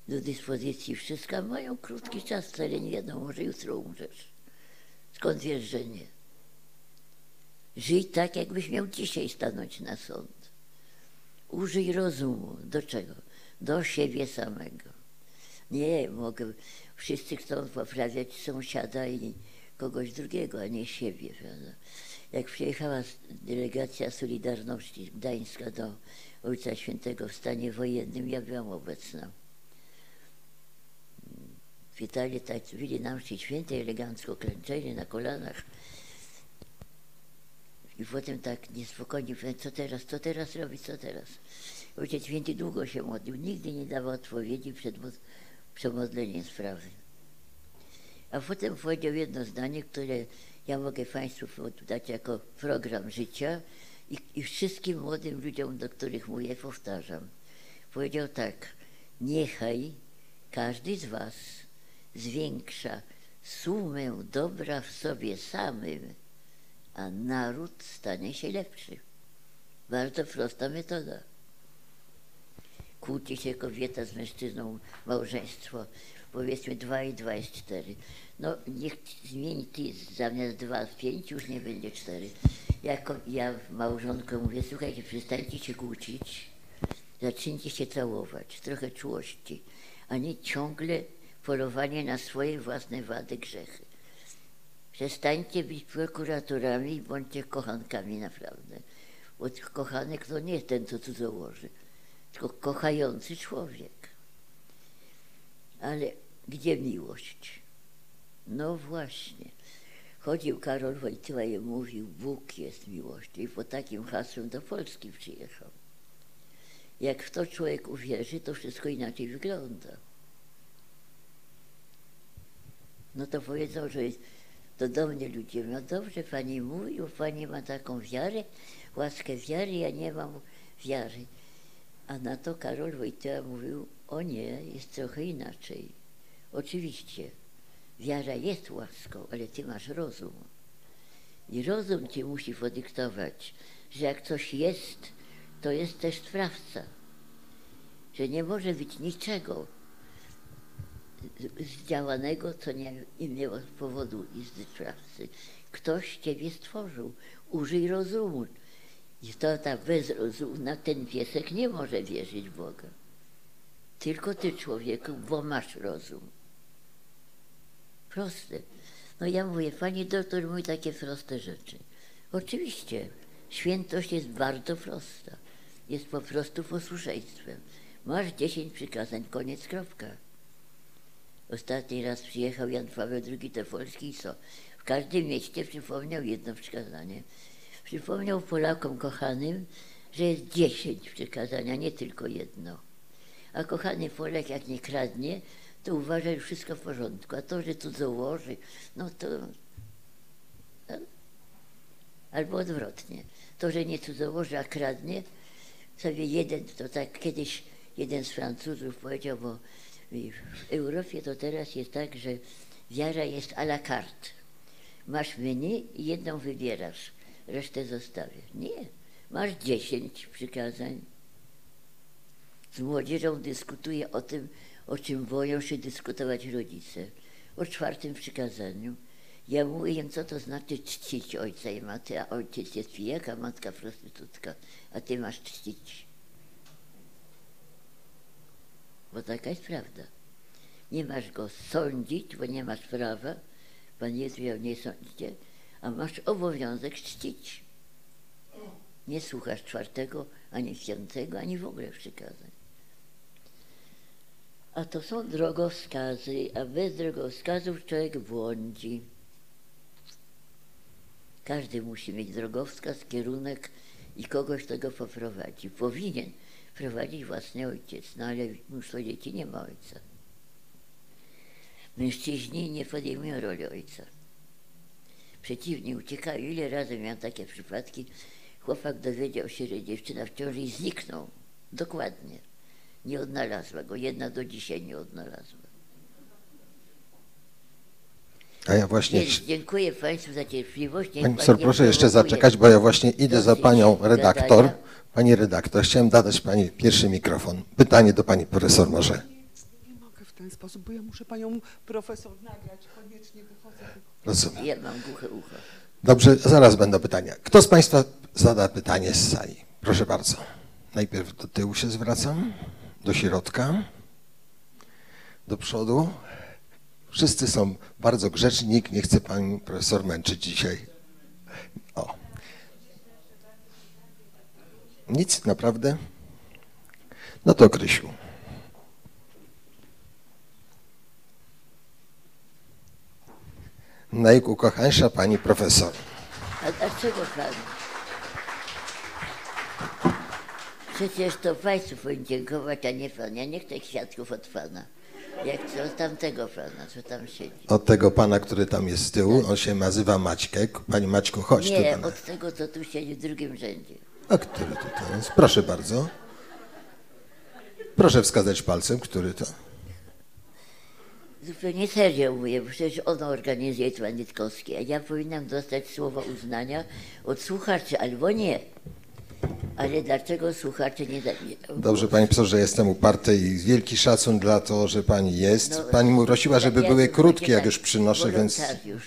do dyspozycji wszystko, mają krótki czas, wcale nie wiadomo, może jutro umrzesz. Skąd wiesz, że nie? Żyj tak, jakbyś miał dzisiaj stanąć na sąd. Użyj rozumu. Do czego? Do siebie samego. Nie mogę. Wszyscy chcą poprawiać sąsiada i kogoś drugiego, a nie siebie, prawda? Jak przyjechała delegacja Solidarności Gdańska do Ojca Świętego w stanie wojennym, ja byłam obecna. Witali, tak, byli na mszy świętej, elegancko klęczeli na kolanach. I potem tak niespokojnie mówię, co teraz robić, co teraz? Ojciec Święty długo się modlił, nigdy nie dawał odpowiedzi przed przemodleniem sprawy. A potem powiedział jedno zdanie, które ja mogę Państwu dać jako program życia i wszystkim młodym ludziom, do których mówię, powtarzam. Powiedział tak: niechaj każdy z Was zwiększa sumę dobra w sobie samym, a naród stanie się lepszy. Bardzo prosta metoda. Kłóci się kobieta z mężczyzną, małżeństwo, powiedzmy 2 i 2 jest 4. No niech zmieni ty, zamiast 2 5 już nie będzie 4. Ja małżonkę mówię, słuchajcie, przestańcie się kłócić, zacznijcie się całować, trochę czułości, a nie ciągle polowanie na swoje własne wady, grzechy. Przestańcie być prokuratorami i bądźcie kochankami naprawdę. Bo kochanek to nie jest ten, co cudzołoży, tylko kochający człowiek. Ale gdzie miłość? No właśnie. Chodził Karol Wojtyła i mówił, Bóg jest miłością. I po takim hasłem do Polski przyjechał. Jak w to człowiek uwierzy, to wszystko inaczej wygląda. No to powiedzą, że do mnie ludzie, no dobrze Pani mówi, bo Pani ma taką wiarę, łaskę wiary, ja nie mam wiary. A na to Karol Wojtyła mówił, o nie, jest trochę inaczej. Oczywiście, wiara jest łaską, ale Ty masz rozum. I rozum Ci musi podyktować, że jak coś jest, to jest też sprawca. Że nie może być niczego zdziałanego, co nie miało powodu i sprawcy. Ktoś Ciebie stworzył. Użyj rozumu. Istota bezrozumna, ten piesek nie może wierzyć w Boga. Tylko Ty, człowieku, bo masz rozum. Proste. No ja mówię, Pani doktor, mówi takie proste rzeczy. Oczywiście, świętość jest bardzo prosta. Jest po prostu posłuszeństwem. Masz 10 przykazań, koniec, kropka. Ostatni raz przyjechał Jan Paweł II do Polski i co? W każdym mieście przypomniał jedno przykazanie. Przypomniał Polakom kochanym, że jest 10 przykazania, nie tylko jedno. A kochany Polak, jak nie kradnie, to uważa, że wszystko w porządku. A to, że cudzołoży, no to... Albo odwrotnie. To, że nie cudzołoży, a kradnie, sobie jeden, to tak kiedyś jeden z Francuzów powiedział, bo w Europie to teraz jest tak, że wiara jest à la carte. Masz menu i jedną wybierasz, resztę zostawiasz. Nie, masz 10 przykazań. Z młodzieżą dyskutuję o tym, o czym boją się dyskutować rodzice. O 4. przykazaniu. Ja mówię im, co to znaczy czcić ojca i matkę, a ojciec jest pijak, a matka prostytutka, a ty masz czcić. Bo taka jest prawda. Nie masz go sądzić, bo nie masz prawa. Pan Jezus miał, nie sądźcie, a masz obowiązek czcić. Nie słuchasz 4., ani 5., ani w ogóle przykazań. A to są drogowskazy, a bez drogowskazów człowiek błądzi. Każdy musi mieć drogowskaz, kierunek i kogoś, kto go poprowadzi. Powinien prowadzić własny ojciec, no ale mnóstwo dzieci nie ma ojca. Mężczyźni nie podejmują roli ojca. Przeciwnie, uciekają. Ile razy miałem takie przypadki, chłopak dowiedział się, że dziewczyna w ciąży i zniknął. Dokładnie. Nie odnalazła go. Jedna do dzisiaj nie odnalazła. A ja właśnie... Więc dziękuję Państwu za cierpliwość. Pani profesor, proszę jeszcze zaczekać, bo ja właśnie idę za panią redaktor. Pani redaktor, chciałem dodać pani pierwszy mikrofon. Pytanie do pani profesor może. Nie mogę w ten sposób, bo ja muszę panią profesor nagrać. Koniecznie wychodzę. Rozumiem. Ja mam głuche ucho. Dobrze, zaraz będą pytania. Kto z Państwa zada pytanie z sali? Proszę bardzo. Najpierw do tyłu się zwracam, do środka, do przodu. Wszyscy są bardzo grzeczni, nikt nie chce pani profesor męczyć dzisiaj. O. Nic, naprawdę? No to Krysiu. Najukochańsza pani profesor. A czego pani? Przecież to Państwu powinien dziękować, a nie pan. Ja nie chcę kwiatków od pana. Jak od tamtego pana, co tam siedzi. Od tego pana, który tam jest z tyłu, on się nazywa Maćkek. Pani Maćku, chodź tu. Nie, od tego, co tu siedzi w drugim rzędzie. A który tutaj jest? Proszę bardzo. Proszę wskazać palcem, który to. Zupełnie serio mówię, bo przecież ona organizuje to Witkowski, a ja powinnam dostać słowa uznania od słuchaczy, albo nie. Ale dlaczego słuchacze nie zabierają? Dobrze, Pani profesorze, jestem uparty i wielki szacun dla to, że Pani jest. No, pani mu prosiła, żeby były krótkie, jak już przynoszę, więc... Tak już,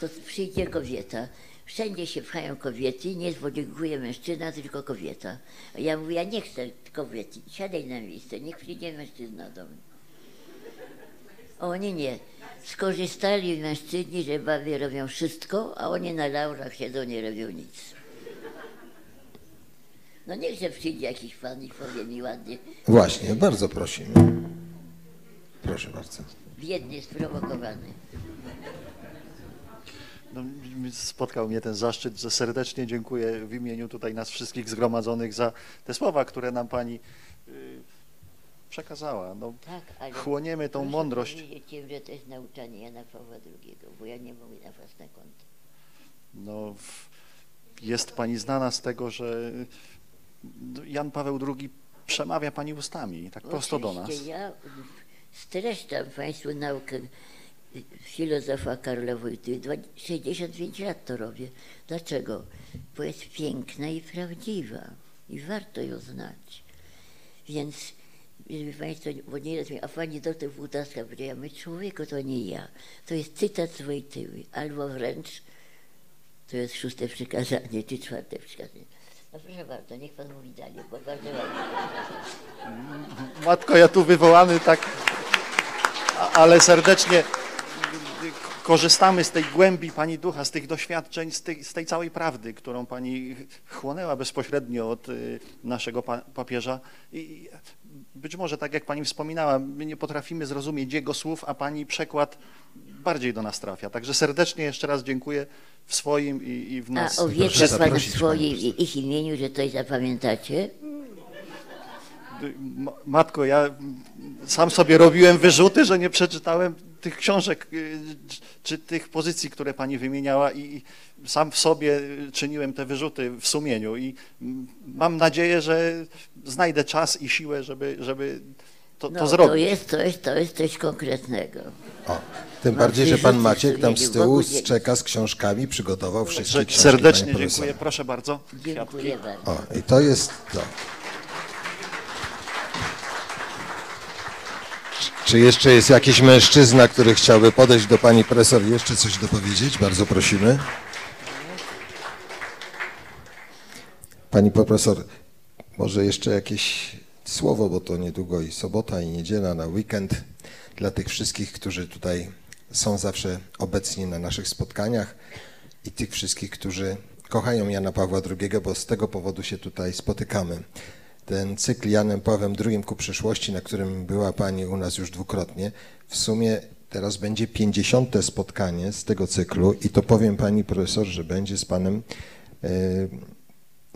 to przyjdzie kobieta. Wszędzie się pchają kobiety, nie podziękuje mężczyzna, tylko kobieta. A ja mówię, ja nie chcę kobiety, siadaj na miejsce, niech przyjdzie mężczyzna do mnie. Oni nie. Skorzystali mężczyźni, że baby robią wszystko, a oni na laurach siedzą, nie robią nic. No niechże przyjdzie jakiś pan i powie mi ładnie. Właśnie, bardzo prosimy. Proszę bardzo. Biednie sprowokowany. No, spotkał mnie ten zaszczyt, że serdecznie dziękuję w imieniu tutaj nas wszystkich zgromadzonych za te słowa, które nam pani przekazała. No, tak, ale chłoniemy tą mądrość. Powiedzieć, że to jest nauczanie Jana Pawła II, bo ja nie mówię na własne konto. No, jest pani znana z tego, że Jan Paweł II przemawia pani ustami, tak prosto do nas. Ja streszczam Państwu naukę filozofa Karla Wojtyły. 65 lat to robię. Dlaczego? Bo jest piękna i prawdziwa i warto ją znać. Więc Państwo, bo nieraz mi, a pani doktor Półtawska powiedziała, my człowieku to nie ja, to jest cytat z Wojtyły, albo wręcz to jest szóste przykazanie, czy czwarte przykazanie. No proszę bardzo, niech pan mówi dalej, bo bardzo ładnie. Matko, ja tu wywołany tak, ale serdecznie korzystamy z tej głębi pani ducha, z tych doświadczeń, z tej całej prawdy, którą pani chłonęła bezpośrednio od naszego papieża. I być może, tak jak pani wspominała, my nie potrafimy zrozumieć jego słów, a pani przekład bardziej do nas trafia. Także serdecznie jeszcze raz dziękuję w swoim i w nas. A owieczę pan w swoim i ich imieniu, że coś zapamiętacie? Matko, ja sam sobie robiłem wyrzuty, że nie przeczytałem tych książek czy tych pozycji, które pani wymieniała i sam w sobie czyniłem te wyrzuty w sumieniu i mam nadzieję, że znajdę czas i siłę, żeby to zrobić. To jest coś konkretnego. O, tym mam bardziej, że pan Maciek tam z tyłu czeka z książkami, przygotował wszystkie książki. Serdecznie dziękuję, proszę bardzo. Dziękuję bardzo. O, i to jest to. Czy jeszcze jest jakiś mężczyzna, który chciałby podejść do pani profesor i jeszcze coś dopowiedzieć? Bardzo prosimy. Pani profesor, może jeszcze jakieś słowo, bo to niedługo i sobota, i niedziela, na weekend. Dla tych wszystkich, którzy tutaj są zawsze obecni na naszych spotkaniach i tych wszystkich, którzy kochają Jana Pawła II, bo z tego powodu się tutaj spotykamy. Ten cykl Janem Pawłem II ku przyszłości, na którym była Pani u nas już dwukrotnie, w sumie Teraz będzie 50. spotkanie z tego cyklu i to powiem pani profesor, że będzie z panem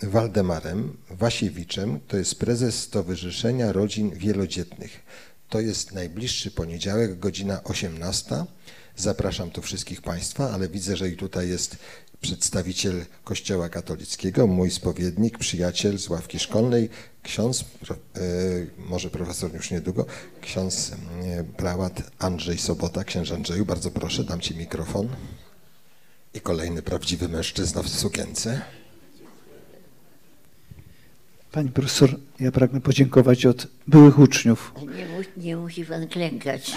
Waldemarem Wasiewiczem, to jest prezes Stowarzyszenia Rodzin Wielodzietnych. To jest najbliższy poniedziałek, godzina 18. Zapraszam tu wszystkich państwa, ale widzę, że i tutaj jest przedstawiciel Kościoła katolickiego, mój spowiednik, przyjaciel z ławki szkolnej, ksiądz, może profesor już niedługo, ksiądz prałat Andrzej Sobota. Księże Andrzeju, bardzo proszę, dam ci mikrofon. I kolejny prawdziwy mężczyzna w sukience. Pani profesor, ja pragnę podziękować od byłych uczniów. Nie musi pan klękać.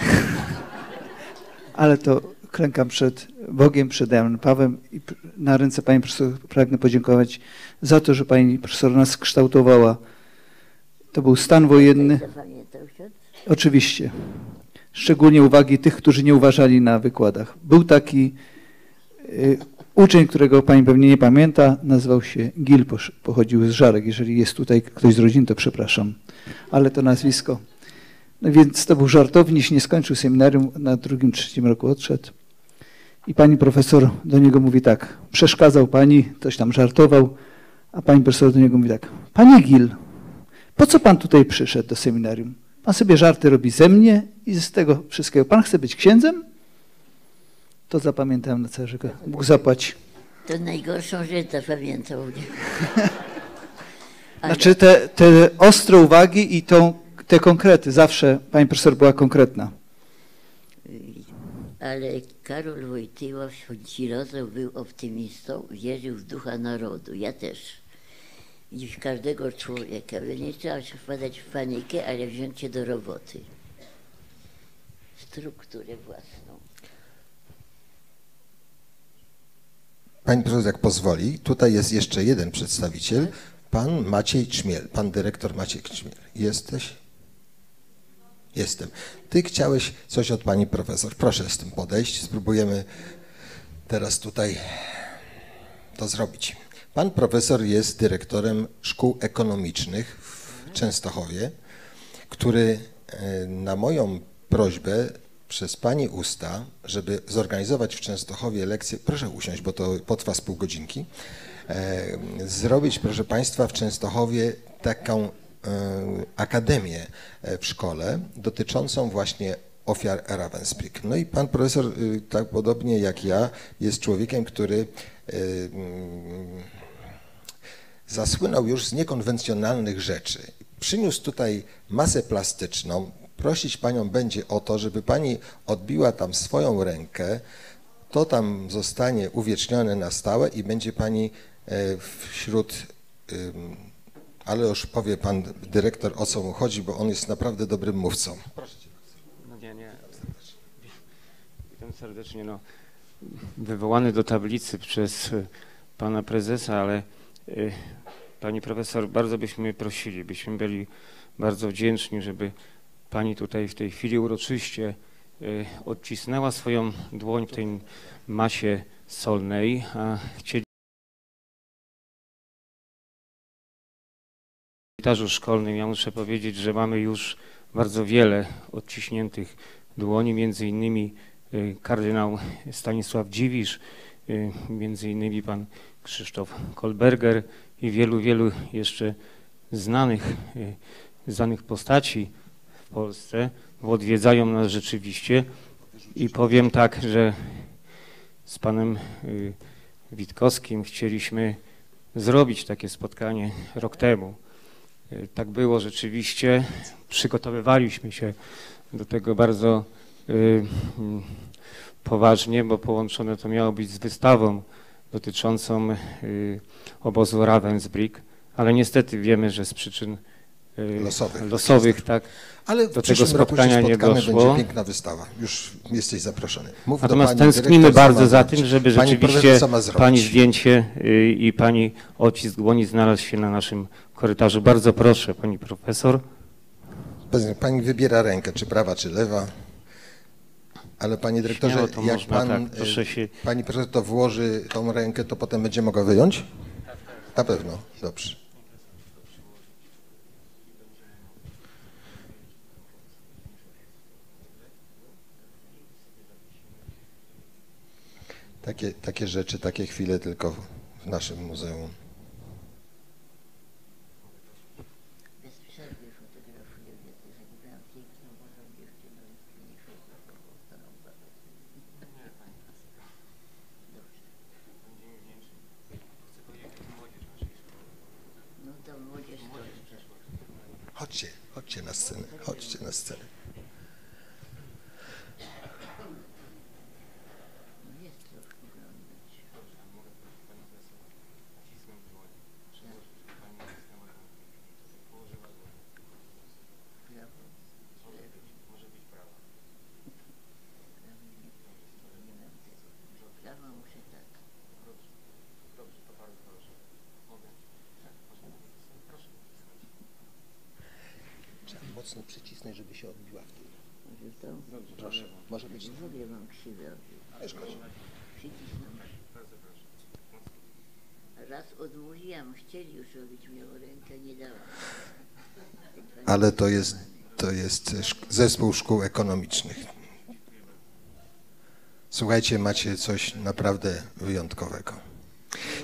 Ale to klękam przed Bogiem, przed Janem Pawłem i na ręce pani profesor pragnę podziękować za to, że pani profesor nas kształtowała. To był stan wojenny. Oczywiście. Szczególnie uwagi tych, którzy nie uważali na wykładach. Był taki uczeń, którego pani pewnie nie pamięta, nazywał się Gil, pochodził z Żarek. Jeżeli jest tutaj ktoś z rodziny, to przepraszam, ale to nazwisko. No więc to był żartowniś, nie skończył seminarium, na drugim, trzecim roku odszedł. I pani profesor do niego mówi tak, przeszkadzał pani, ktoś tam żartował, a pani profesor do niego mówi tak, panie Gil, po co pan tutaj przyszedł do seminarium? Pan sobie żarty robi ze mnie i z tego wszystkiego. Pan chce być księdzem? To zapamiętałem na całe życie. Bóg zapłaci. To najgorszą rzecz zapamiętał mnie. Znaczy te ostre uwagi i te konkrety. Zawsze pani profesor była konkretna. Ale Karol Wojtyła, filozof, był optymistą, wierzył w ducha narodu. Ja też. I w każdego człowieka. Nie trzeba się wpadać w panikę, ale wziąć się do roboty. Strukturę własną. Pani profesor, jak pozwoli, tutaj jest jeszcze jeden przedstawiciel, pan Maciej Czmiel, pan dyrektor Maciek Czmiel. Jesteś? Jestem. Ty chciałeś coś od pani profesor. Proszę z tym podejść. Spróbujemy teraz tutaj to zrobić. Pan profesor jest dyrektorem szkół ekonomicznych w Częstochowie, który na moją prośbę przez pani usta, żeby zorganizować w Częstochowie lekcję, proszę usiąść, bo to potrwa z pół godzinki, zrobić, proszę państwa, w Częstochowie taką akademię w szkole dotyczącą właśnie ofiar Ravensbrück. No i pan profesor, tak podobnie jak ja, jest człowiekiem, który zasłynął już z niekonwencjonalnych rzeczy. Przyniósł tutaj masę plastyczną. Prosić panią będzie o to, żeby pani odbiła tam swoją rękę, to tam zostanie uwiecznione na stałe i będzie pani wśród, ale już powie pan dyrektor, o co mu chodzi, bo on jest naprawdę dobrym mówcą. Proszę cię. Witam serdecznie. No, wywołany do tablicy przez pana prezesa, ale pani profesor, bardzo byśmy prosili, byśmy byli bardzo wdzięczni, żeby pani tutaj w tej chwili uroczyście odcisnęła swoją dłoń w tej masie solnej, a chcieli w korytarzu szkolnym, ja muszę powiedzieć, że mamy już bardzo wiele odciśniętych dłoni, między innymi kardynał Stanisław Dziwisz, między innymi pan Krzysztof Kolberger i wielu, wielu jeszcze znanych postaci w Polsce, bo odwiedzają nas rzeczywiście i powiem tak, że z panem Witkowskim chcieliśmy zrobić takie spotkanie rok temu. Tak było rzeczywiście, przygotowywaliśmy się do tego bardzo poważnie, bo połączone to miało być z wystawą dotyczącą obozu Ravensbrück, ale niestety wiemy, że z przyczyn losowych, tak. Ale do tego spotkania nie doszło. Będzie piękna wystawa. Już jesteś zaproszony. Mów. Natomiast tęsknimy bardzo za tym, żeby rzeczywiście pani zdjęcie i pani odcisk dłoni znalazł się na naszym korytarzu. Bardzo proszę, pani profesor. Pani wybiera rękę, czy prawa, czy lewa. Ale panie dyrektorze, śmiało, to jak można, pan, tak, proszę się... pani profesor to włoży tą rękę, to potem będzie mogła wyjąć? Tak, tak. Na pewno, dobrze. Takie rzeczy, takie chwile tylko w naszym muzeum. Chodźcie na scenę. Przycisnę, żeby się odbiła w tym. Proszę, może być. W ogóle mam krzywy odbił. Przycisnął. Raz odmówiłam, chcieli już robić mnie, rękę nie dała. Ale to jest zespół szkół ekonomicznych. Słuchajcie, macie coś naprawdę wyjątkowego.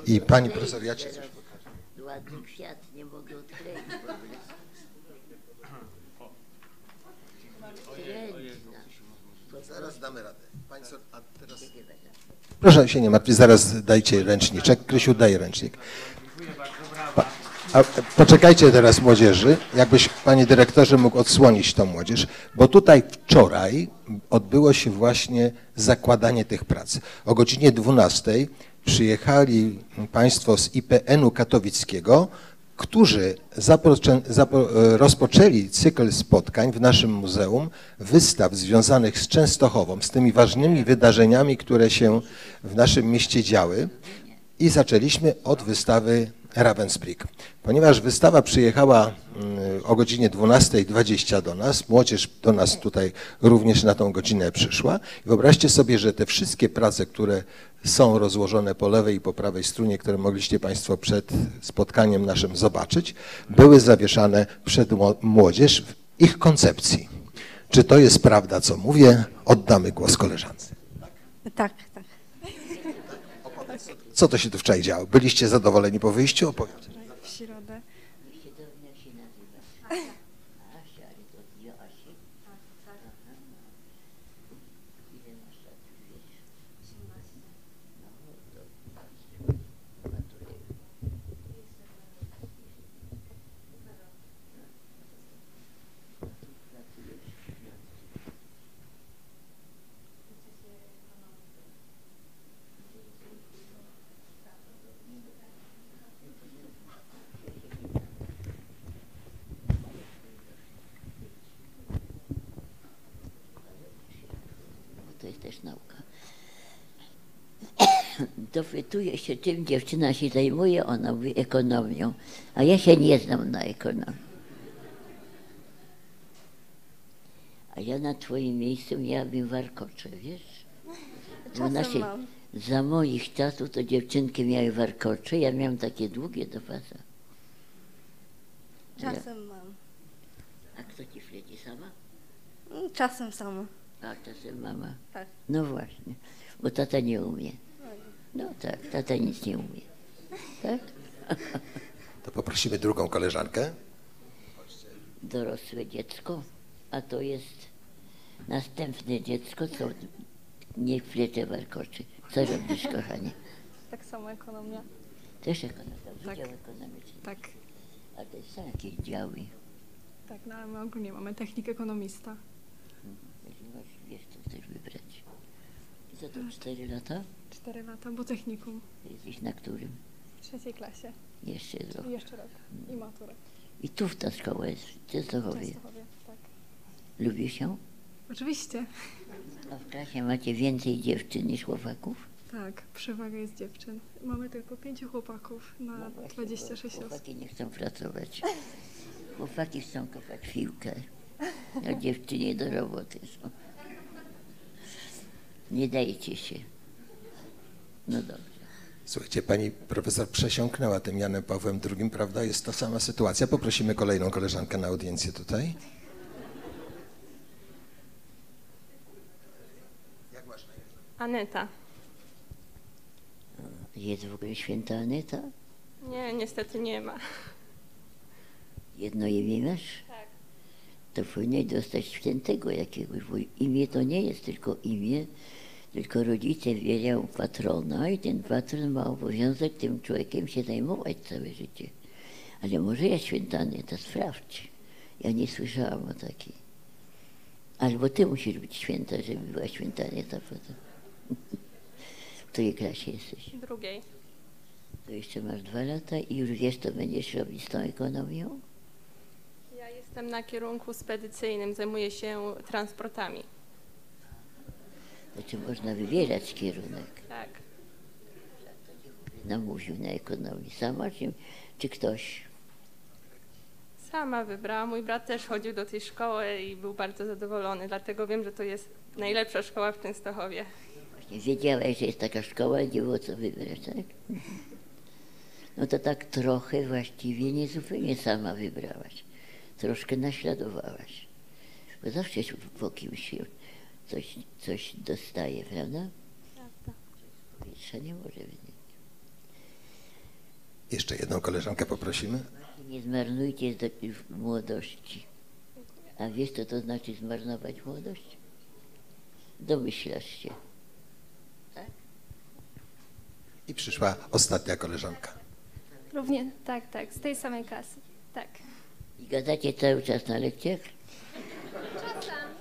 I pani profesor, ja ci coś pokażę. Ładny kwiat, nie mogę odkleić. Zaraz damy radę. Państwo, a teraz... Proszę się nie martwić, zaraz dajcie ręczniczek. Krysiu, daj ręcznik. Poczekajcie teraz młodzieży, jakbyś panie dyrektorze mógł odsłonić tą młodzież, bo tutaj wczoraj odbyło się właśnie zakładanie tych prac. O godzinie 12:00 przyjechali państwo z IPN-u katowickiego, którzy rozpoczęli cykl spotkań w naszym muzeum, wystaw związanych z Częstochową, z tymi ważnymi wydarzeniami, które się w naszym mieście działy, i zaczęliśmy od wystawy Ravensbrück. Ponieważ wystawa przyjechała o godzinie 12:20 do nas, młodzież do nas tutaj również na tą godzinę przyszła. Wyobraźcie sobie, że te wszystkie prace, które są rozłożone po lewej i po prawej stronie, które mogliście państwo przed spotkaniem naszym zobaczyć, były zawieszane przed młodzież w ich koncepcji. Czy to jest prawda, co mówię? Oddamy głos koleżance. Tak, tak. Co to się tu wczoraj działo? Byliście zadowoleni po wyjściu? Opowiedzcie. W środę. Nauka. Dopytuje się, czym dziewczyna się zajmuje, ona mówi ekonomią, a ja się nie znam na ekonomii. A ja na twoim miejscu miałabym warkocze, wiesz? Bo za moich czasów to dziewczynki miały warkocze, ja miałam takie długie do pasa. Czasem mam. A kto ci śledzi, sama? Czasem sama. A czasem mama. Tak. No właśnie, bo tata nie umie. No tak, tata nic nie umie. Tak? To poprosimy drugą koleżankę. Dorosłe dziecko, a to jest następne dziecko, co nie wplecie warkoczy. Co robisz, kochanie? Tak samo ekonomia. Też ekonomia, tak. Dział ekonomiczny. Tak. A to są jakieś działy. Tak, no ale my ogólnie mamy technik ekonomista. Wiesz, co chcesz wybrać. I co to, 4 lata? 4 lata, bo technikum. Jesteś na którym? W 3. klasie. Jeszcze rok. Jeszcze rok. I maturę. I tu ta szkoła jest, w Częstochowie. Częstochowie, tak. Lubisz ją? Oczywiście. A w klasie macie więcej dziewczyn niż chłopaków? Tak, przewaga jest dziewczyn. Mamy tylko 5 chłopaków na no właśnie, 26 osób. Chłopaki nie chcą pracować. Chłopaki chcą kopać piłkę. A dziewczynie do roboty są. Nie dajcie się. No dobrze. Słuchajcie, pani profesor przesiąknęła tym Janem Pawłem II, prawda? Jest ta sama sytuacja. Poprosimy kolejną koleżankę na audiencję tutaj. Jak masz na imię? Aneta. Jest w ogóle święta Aneta? Nie, niestety nie ma. Jedno imię masz? Tak. To powinien dostać świętego jakiegoś, bo imię to nie jest tylko imię, tylko rodzice wierzą patrona i ten patron ma obowiązek tym człowiekiem się zajmować całe życie. Ale może ja święta Aneta, sprawdź. Ja nie słyszałam o takiej. Albo ty musisz być święta, żeby była święta Aneta potem. W której klasie jesteś? Drugiej. To jeszcze masz 2 lata i już wiesz, co będziesz robić z tą ekonomią? Ja jestem na kierunku spedycyjnym, zajmuję się transportami. Znaczy można wybierać kierunek. Tak. Namówił na ekonomii. Sama czy ktoś? Sama wybrałam. Mój brat też chodził do tej szkoły i był bardzo zadowolony, dlatego wiem, że to jest najlepsza szkoła w Częstochowie. Wiedziałaś, że jest taka szkoła, nie było co wybrać, tak? No to tak trochę właściwie niezupełnie sama wybrałaś. Troszkę naśladowałaś. Bo zawsze po kimś coś dostaje, prawda? Tak. Powietrza nie może wynieść. Jeszcze jedną koleżankę poprosimy. Nie zmarnujcie młodości. A wiesz, co to znaczy zmarnować młodość? Domyślasz się. I przyszła ostatnia koleżanka. Równie, tak, z tej samej klasy, tak. I gadacie cały czas na lekcjach? Czasami.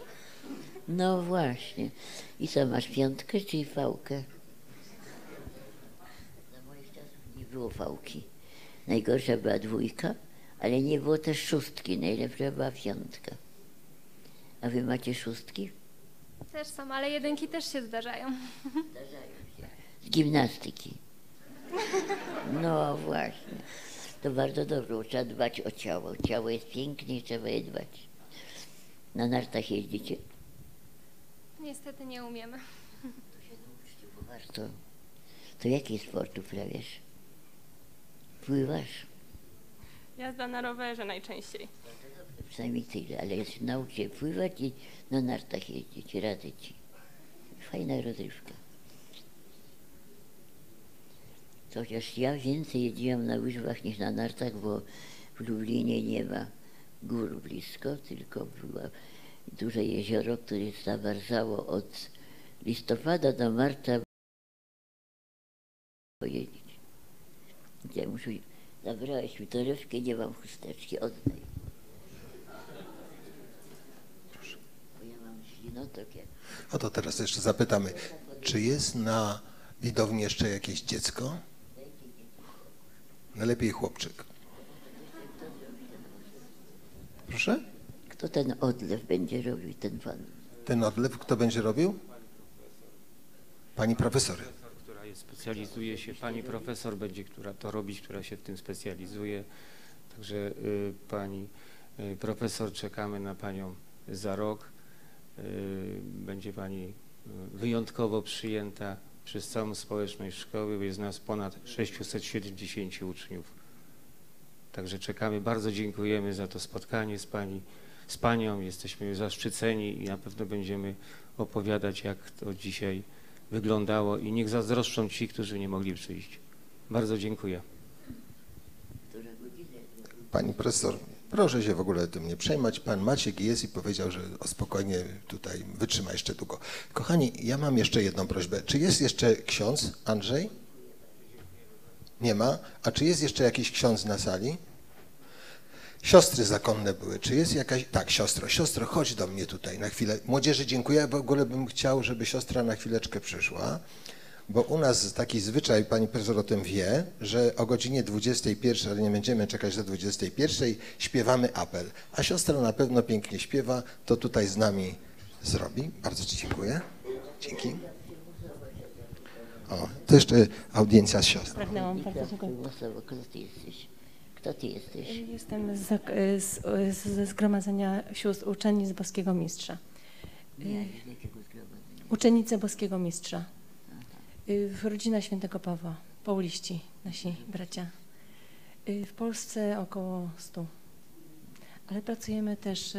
No właśnie. I co, masz 5 czy fałkę? Za moich czasów nie było fałki. Najgorsza była 2, ale nie było też 6, najlepsza była 5. A wy macie 6? Też są, ale 1 też się zdarzają. Z gimnastyki. No właśnie. To bardzo dobrze, trzeba dbać o ciało. Ciało jest piękne i trzeba je dbać. Na nartach jeździcie? Niestety nie umiemy. To się nauczcie, bo warto. To jakie sporty uprawiasz? Pływasz? Jazda na rowerze najczęściej. Bardzo dobrze, przynajmniej tyle, ale się nauczcie pływać i na nartach jeździcie, radzę ci. Fajna rozrywka. Chociaż ja więcej jeździłam na łyżwach niż na nartach, bo w Lublinie nie ma gór blisko, tylko było duże jezioro, które zamarzało od listopada do marca. Ja muszę... Zabrałeś mi torebkę, nie mam chusteczki, oddaj. Proszę. Bo ja mam ślinotok. No to teraz jeszcze zapytamy, czy jest na widowni jeszcze jakieś dziecko? Najlepiej chłopczyk. Proszę? Kto ten odlew będzie robił, ten pan? Ten odlew kto będzie robił? Pani profesor. Która jest, specjalizuje się, pani profesor będzie, która to robić, która się w tym specjalizuje. Także pani profesor, czekamy na panią za rok. Będzie pani wyjątkowo przyjęta przez całą społeczność szkoły, bo jest nas ponad 670 uczniów. Także czekamy, bardzo dziękujemy za to spotkanie z panią, jesteśmy zaszczyceni i na pewno będziemy opowiadać, jak to dzisiaj wyglądało i niech zazdroszczą ci, którzy nie mogli przyjść. Bardzo dziękuję. Pani profesor, proszę się w ogóle tym nie przejmować. Pan Maciek jest i powiedział, że spokojnie tutaj wytrzyma jeszcze długo. Kochani, ja mam jeszcze jedną prośbę. Czy jest jeszcze ksiądz Andrzej? Nie ma. A czy jest jeszcze jakiś ksiądz na sali? Siostry zakonne były. Czy jest jakaś... Tak, siostro, chodź do mnie tutaj na chwilę. Młodzieży dziękuję, w ogóle bym chciał, żeby siostra na chwileczkę przyszła. Bo u nas taki zwyczaj, pani profesor o tym wie, że o godzinie 21, ale nie będziemy czekać do 21, śpiewamy apel. A siostra na pewno pięknie śpiewa, to tutaj z nami zrobi. Bardzo ci dziękuję. Dzięki. O, to jeszcze audiencja z siostrą. Kto ty jesteś? Jestem ze Zgromadzenia Sióstr Uczennic Boskiego Mistrza. Uczennice Boskiego Mistrza. Rodzina Świętego Pawła, Pauliści, nasi bracia. W Polsce około 100. Ale pracujemy też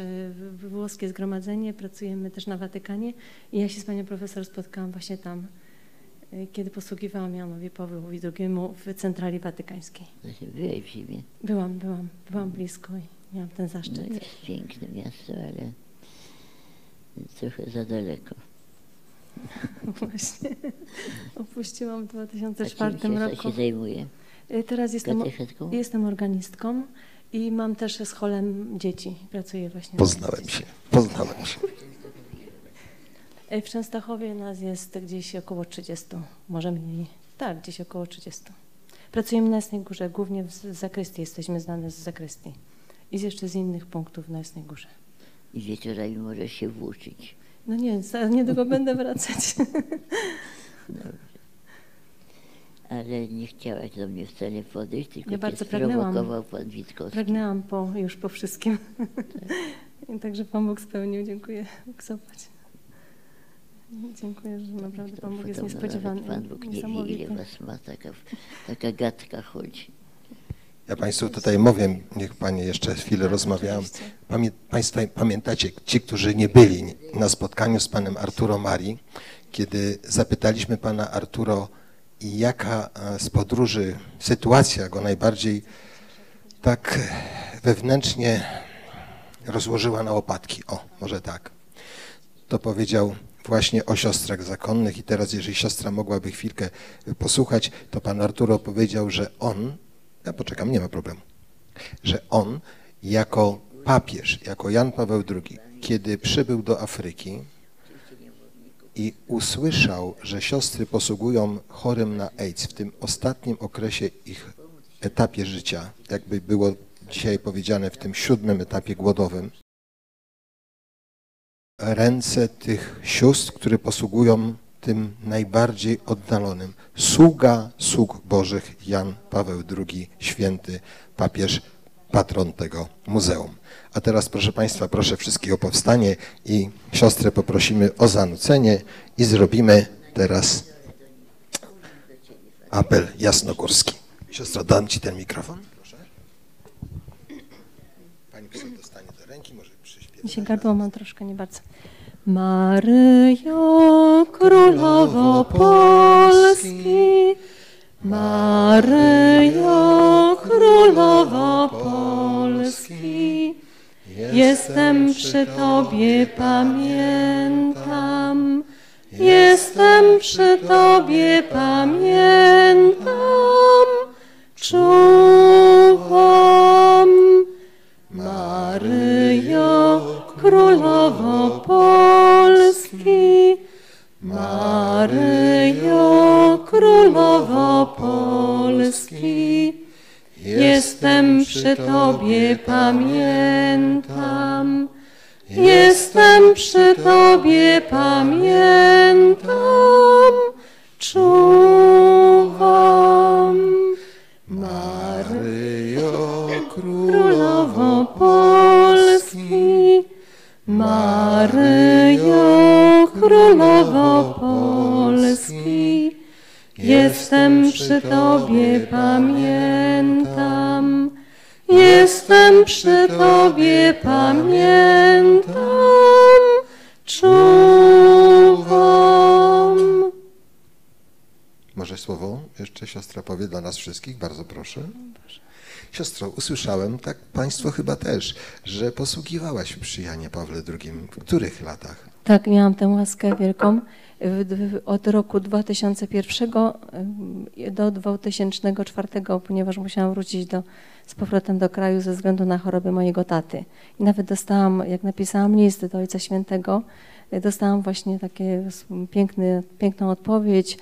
w włoskie zgromadzenie, pracujemy też na Watykanie i ja się z panią profesor spotkałam właśnie tam kiedy posługiwałam Janowi Pawłowi II w Centrali Watykańskiej. Byłeś w Rzymie? Byłam blisko i miałam ten zaszczyt. No jest piękne miasto, ale trochę za daleko. Właśnie. Opuściłam w 2004 roku. Co się zajmuje? Teraz jestem organistką i mam też z scholem dzieci. Pracuję właśnie. Poznałem się. W Częstochowie nas jest gdzieś około 30, może mniej. Tak, gdzieś około 30. Pracujemy na Jasnej Górze, głównie w zakrystii. Jesteśmy znane z zakrystii i jeszcze z innych punktów na Jasnej Górze. I wieczorami może się włóczyć. No nie, niedługo będę wracać. Dobrze. Ale nie chciałaś do mnie wcale podejść, tylko ja bardzo sprowokował pan Witkowski. Pragnęłam już po wszystkim. Tak. I także Pan Bóg spełnił. Dziękuję. Dziękuję, że naprawdę Pan Bóg jest niespodziewany. Pan Bóg nie wie, ile was ma, taka gadka chodzi. Ja Państwu tutaj mówię, niech Panie jeszcze chwilę rozmawiałam. Państwo pamiętacie, ci, którzy nie byli na spotkaniu z Panem Arturo Mari, kiedy zapytaliśmy Pana Arturo, jaka z podróży sytuacja go najbardziej tak wewnętrznie rozłożyła na łopatki. O, może tak. To powiedział właśnie o siostrach zakonnych i teraz, jeżeli siostra mogłaby chwilkę posłuchać, to pan Arturo powiedział, że on, ja poczekam, nie ma problemu, że on jako papież, jako Jan Paweł II, kiedy przybył do Afryki i usłyszał, że siostry posługują chorym na AIDS w tym ostatnim okresie ich etapie życia, jakby było dzisiaj powiedziane w tym 7. etapie głodowym, ręce tych sióstr, które posługują tym najbardziej oddalonym. Sługa sług bożych Jan Paweł II, święty papież, patron tego muzeum. A teraz proszę Państwa, proszę wszystkich o powstanie i siostrę poprosimy o zanucenie i zrobimy teraz apel jasnogórski. Siostro, dam Ci ten mikrofon. Proszę. Pani ksiądz dostanie do ręki, może przyśpiewać. Mi się gardło mam troszkę, nie bardzo. Maryjo Królowo Polski, Maryjo Królowo Polski, jestem przy Tobie, pamiętam, jestem przy Tobie, pamiętam, czuwam. Maryjo Królowo Polski, Maryjo Królowo Polski, jestem przy Tobie, pamiętam, jestem przy Tobie, pamiętam, czuwam. Maryjo Królowo Polski, Maryjo Królowo Polski, jestem przy Tobie, pamiętam, jestem przy Tobie, pamiętam, czuwam. Może słowo jeszcze siostra powie dla nas wszystkich, bardzo proszę. Siostro, usłyszałem, tak Państwo chyba też, że posługiwałaś przy Janie Pawle II. W których latach? Tak, miałam tę łaskę wielką. Od roku 2001 do 2004, ponieważ musiałam wrócić z powrotem do kraju ze względu na chorobę mojego taty. I nawet dostałam, jak napisałam list do Ojca Świętego, dostałam właśnie piękną odpowiedź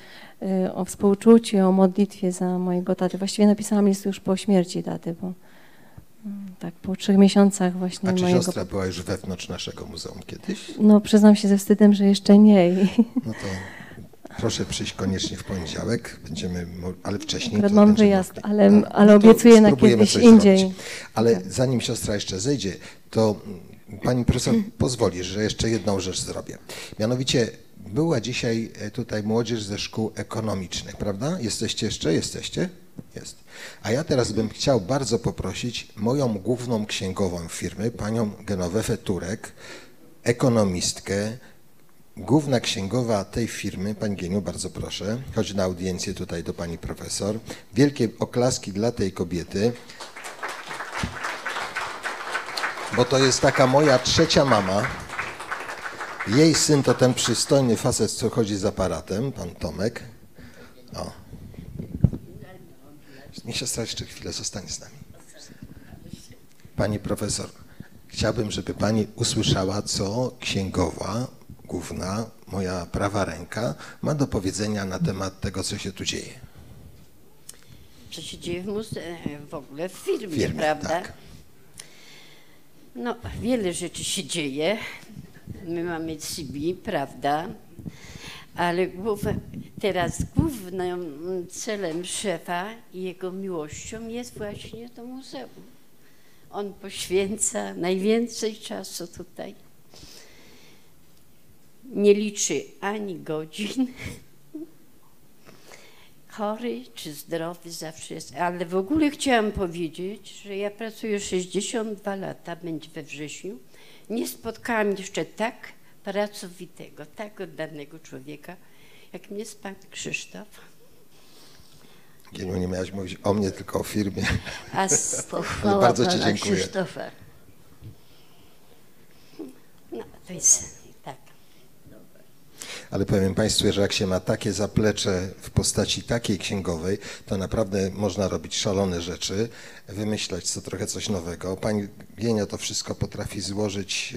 o współczuciu, o modlitwie za mojego taty. Właściwie napisałam list już po śmierci taty, bo tak po 3 miesiącach właśnie. A czy siostra była już wewnątrz naszego muzeum kiedyś? No przyznam się ze wstydem, że jeszcze nie. No to proszę przyjść koniecznie w poniedziałek, będziemy, ale wcześniej. To mam wyjazd, ale obiecuję na kiedyś indziej. Zrobić. Ale tak. Zanim siostra jeszcze zejdzie, to Pani profesor pozwoli, że jeszcze jedną rzecz zrobię. Mianowicie była dzisiaj tutaj młodzież ze szkół ekonomicznych, prawda? Jesteście jeszcze? Jesteście? Jest. A ja teraz bym chciał bardzo poprosić moją główną księgową firmy, panią Genowefę Turek, ekonomistkę, Główna księgowa tej firmy, pani Geniu, bardzo proszę, chodź na audiencję tutaj do pani profesor. Wielkie oklaski dla tej kobiety, bo to jest taka moja trzecia mama. Jej syn to ten przystojny facet, co chodzi z aparatem, pan Tomek. O. Niech siostra jeszcze chwilę zostanie z nami. Pani profesor, chciałbym, żeby pani usłyszała, co księgowa główna, moja prawa ręka, ma do powiedzenia na temat tego, co się tu dzieje. Co się dzieje w ogóle w firmie, prawda? Tak. No, wiele rzeczy się dzieje. My mamy CB, prawda? Ale teraz głównym celem szefa i jego miłością jest właśnie to muzeum. On poświęca najwięcej czasu tutaj. Nie liczy ani godzin. Chory czy zdrowy zawsze jest. Ale w ogóle chciałam powiedzieć, że ja pracuję 62 lata, będzie we wrześniu. Nie spotkałam jeszcze tak pracowitego, tak oddanego człowieka, jak mnie jest pan Krzysztof. Gieniu, nie miałaś mówić o mnie, tylko o firmie. A pochwała bardzo ci dziękuję. Krzysztofa. No to jest tak. Ale powiem państwu, że jak się ma takie zaplecze w postaci takiej księgowej, to naprawdę można robić szalone rzeczy, wymyślać co trochę coś nowego. Pani Gienia to wszystko potrafi złożyć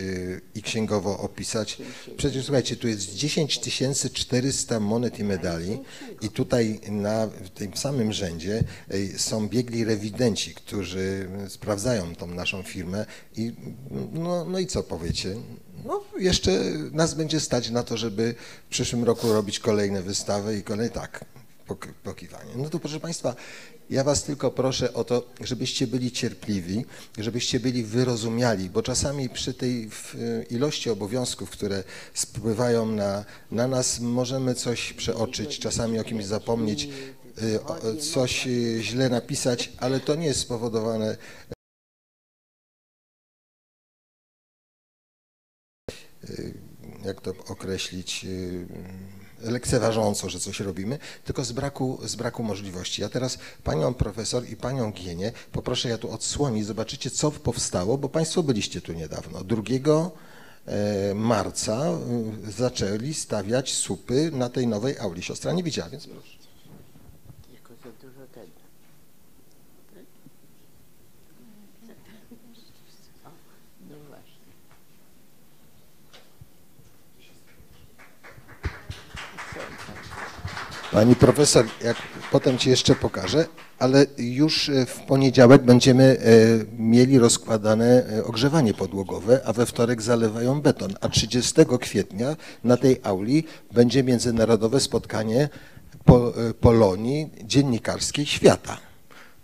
i księgowo opisać. Przecież słuchajcie, tu jest 10 400 monet i medali i tutaj na tym samym rzędzie są biegli rewidenci, którzy sprawdzają tą naszą firmę i no i co powiecie? No, jeszcze nas będzie stać na to, żeby w przyszłym roku robić kolejne wystawy i kolejne, tak, pokiwanie. No to proszę państwa, ja was tylko proszę o to, żebyście byli cierpliwi, żebyście byli wyrozumiali, bo czasami przy tej ilości obowiązków, które spływają na nas, możemy coś przeoczyć, czasami o kimś zapomnieć, coś źle napisać, ale to nie jest spowodowane jak to określić, lekceważąco, że coś robimy, tylko z braku możliwości. Ja teraz panią profesor i panią Gienię poproszę, ja tu odsłonię, zobaczycie, co powstało, bo państwo byliście tu niedawno. 2 marca zaczęli stawiać słupy na tej nowej auli. Siostra nie widziała, więc proszę. Jako za dużo tego. No właśnie. Pani profesor, jak potem ci jeszcze pokażę, ale już w poniedziałek będziemy mieli rozkładane ogrzewanie podłogowe, a we wtorek zalewają beton, a 30 kwietnia na tej auli będzie międzynarodowe spotkanie Polonii Dziennikarskiej Świata.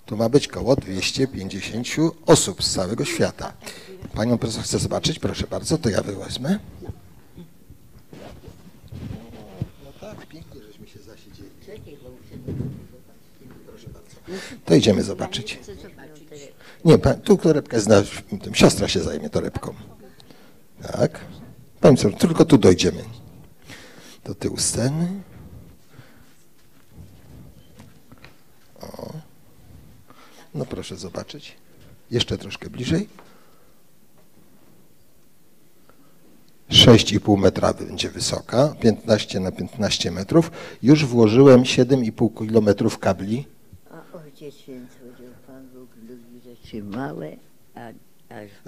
Tu ma być koło 250 osób z całego świata. Panią profesor chce zobaczyć? Proszę bardzo, to ja wezmę. To idziemy zobaczyć. Nie, tu torebkę zna, siostra się zajmie torebką. Tak. Pani co, tylko tu dojdziemy. Do tyłu sceny. O. No proszę zobaczyć. Jeszcze troszkę bliżej. 6,5 metra będzie wysoka, 15 na 15 metrów. Już włożyłem 7,5 kilometrów kabli.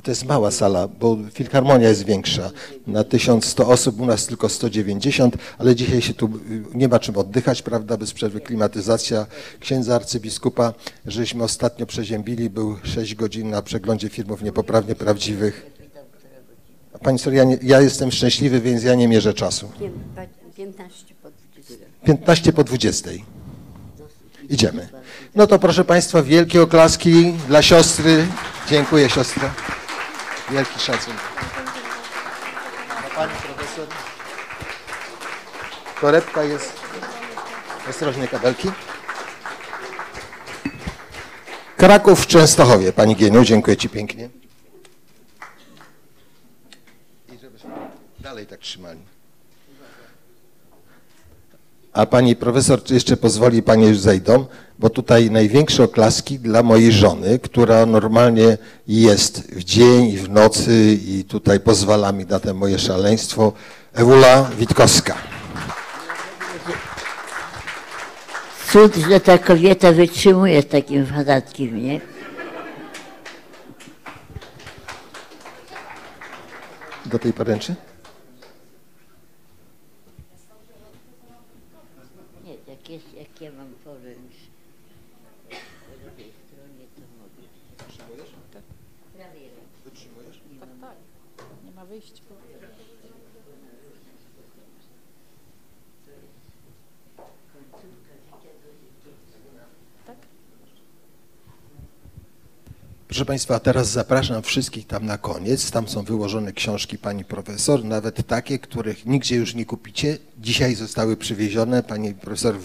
To jest mała sala, bo filharmonia jest większa. Na 1100 osób, u nas tylko 190, ale dzisiaj się tu nie ma czym oddychać, prawda, bez przerwy klimatyzacja. Księdza arcybiskupa, żeśmy ostatnio przeziębili, był 6 godzin na przeglądzie filmów niepoprawnie prawdziwych. A pani Sorianie, ja jestem szczęśliwy, więc ja nie mierzę czasu. 15 po 20. Idziemy. No to proszę państwa, wielkie oklaski dla siostry. Dziękuję siostra. Wielki szacunek. A pani profesor. Torebka jest. Ostrożnie kabelki. Kraków w Częstochowie. Pani Gieniu, dziękuję ci pięknie. I żebyśmy dalej tak trzymali. A pani profesor, czy jeszcze pozwoli pani, już zejdą, bo tutaj największe oklaski dla mojej żony, która normalnie jest w dzień i w nocy i tutaj pozwala mi na te moje szaleństwo, Ewula Witkowska. Cud, że ta kobieta wytrzymuje z takim fadatkiem, nie? Do tej poręczy? Nie, jak jest, jak ja mam poręcz po drugiej stronie, to mogę. Wytrzymujesz? Tak. Wytrzymujesz? Tak, tak. Nie ma wyjścia. Proszę Państwa, teraz zapraszam wszystkich tam na koniec. Tam są wyłożone książki pani profesor, nawet takie, których nigdzie już nie kupicie. Dzisiaj zostały przywiezione. Pani profesor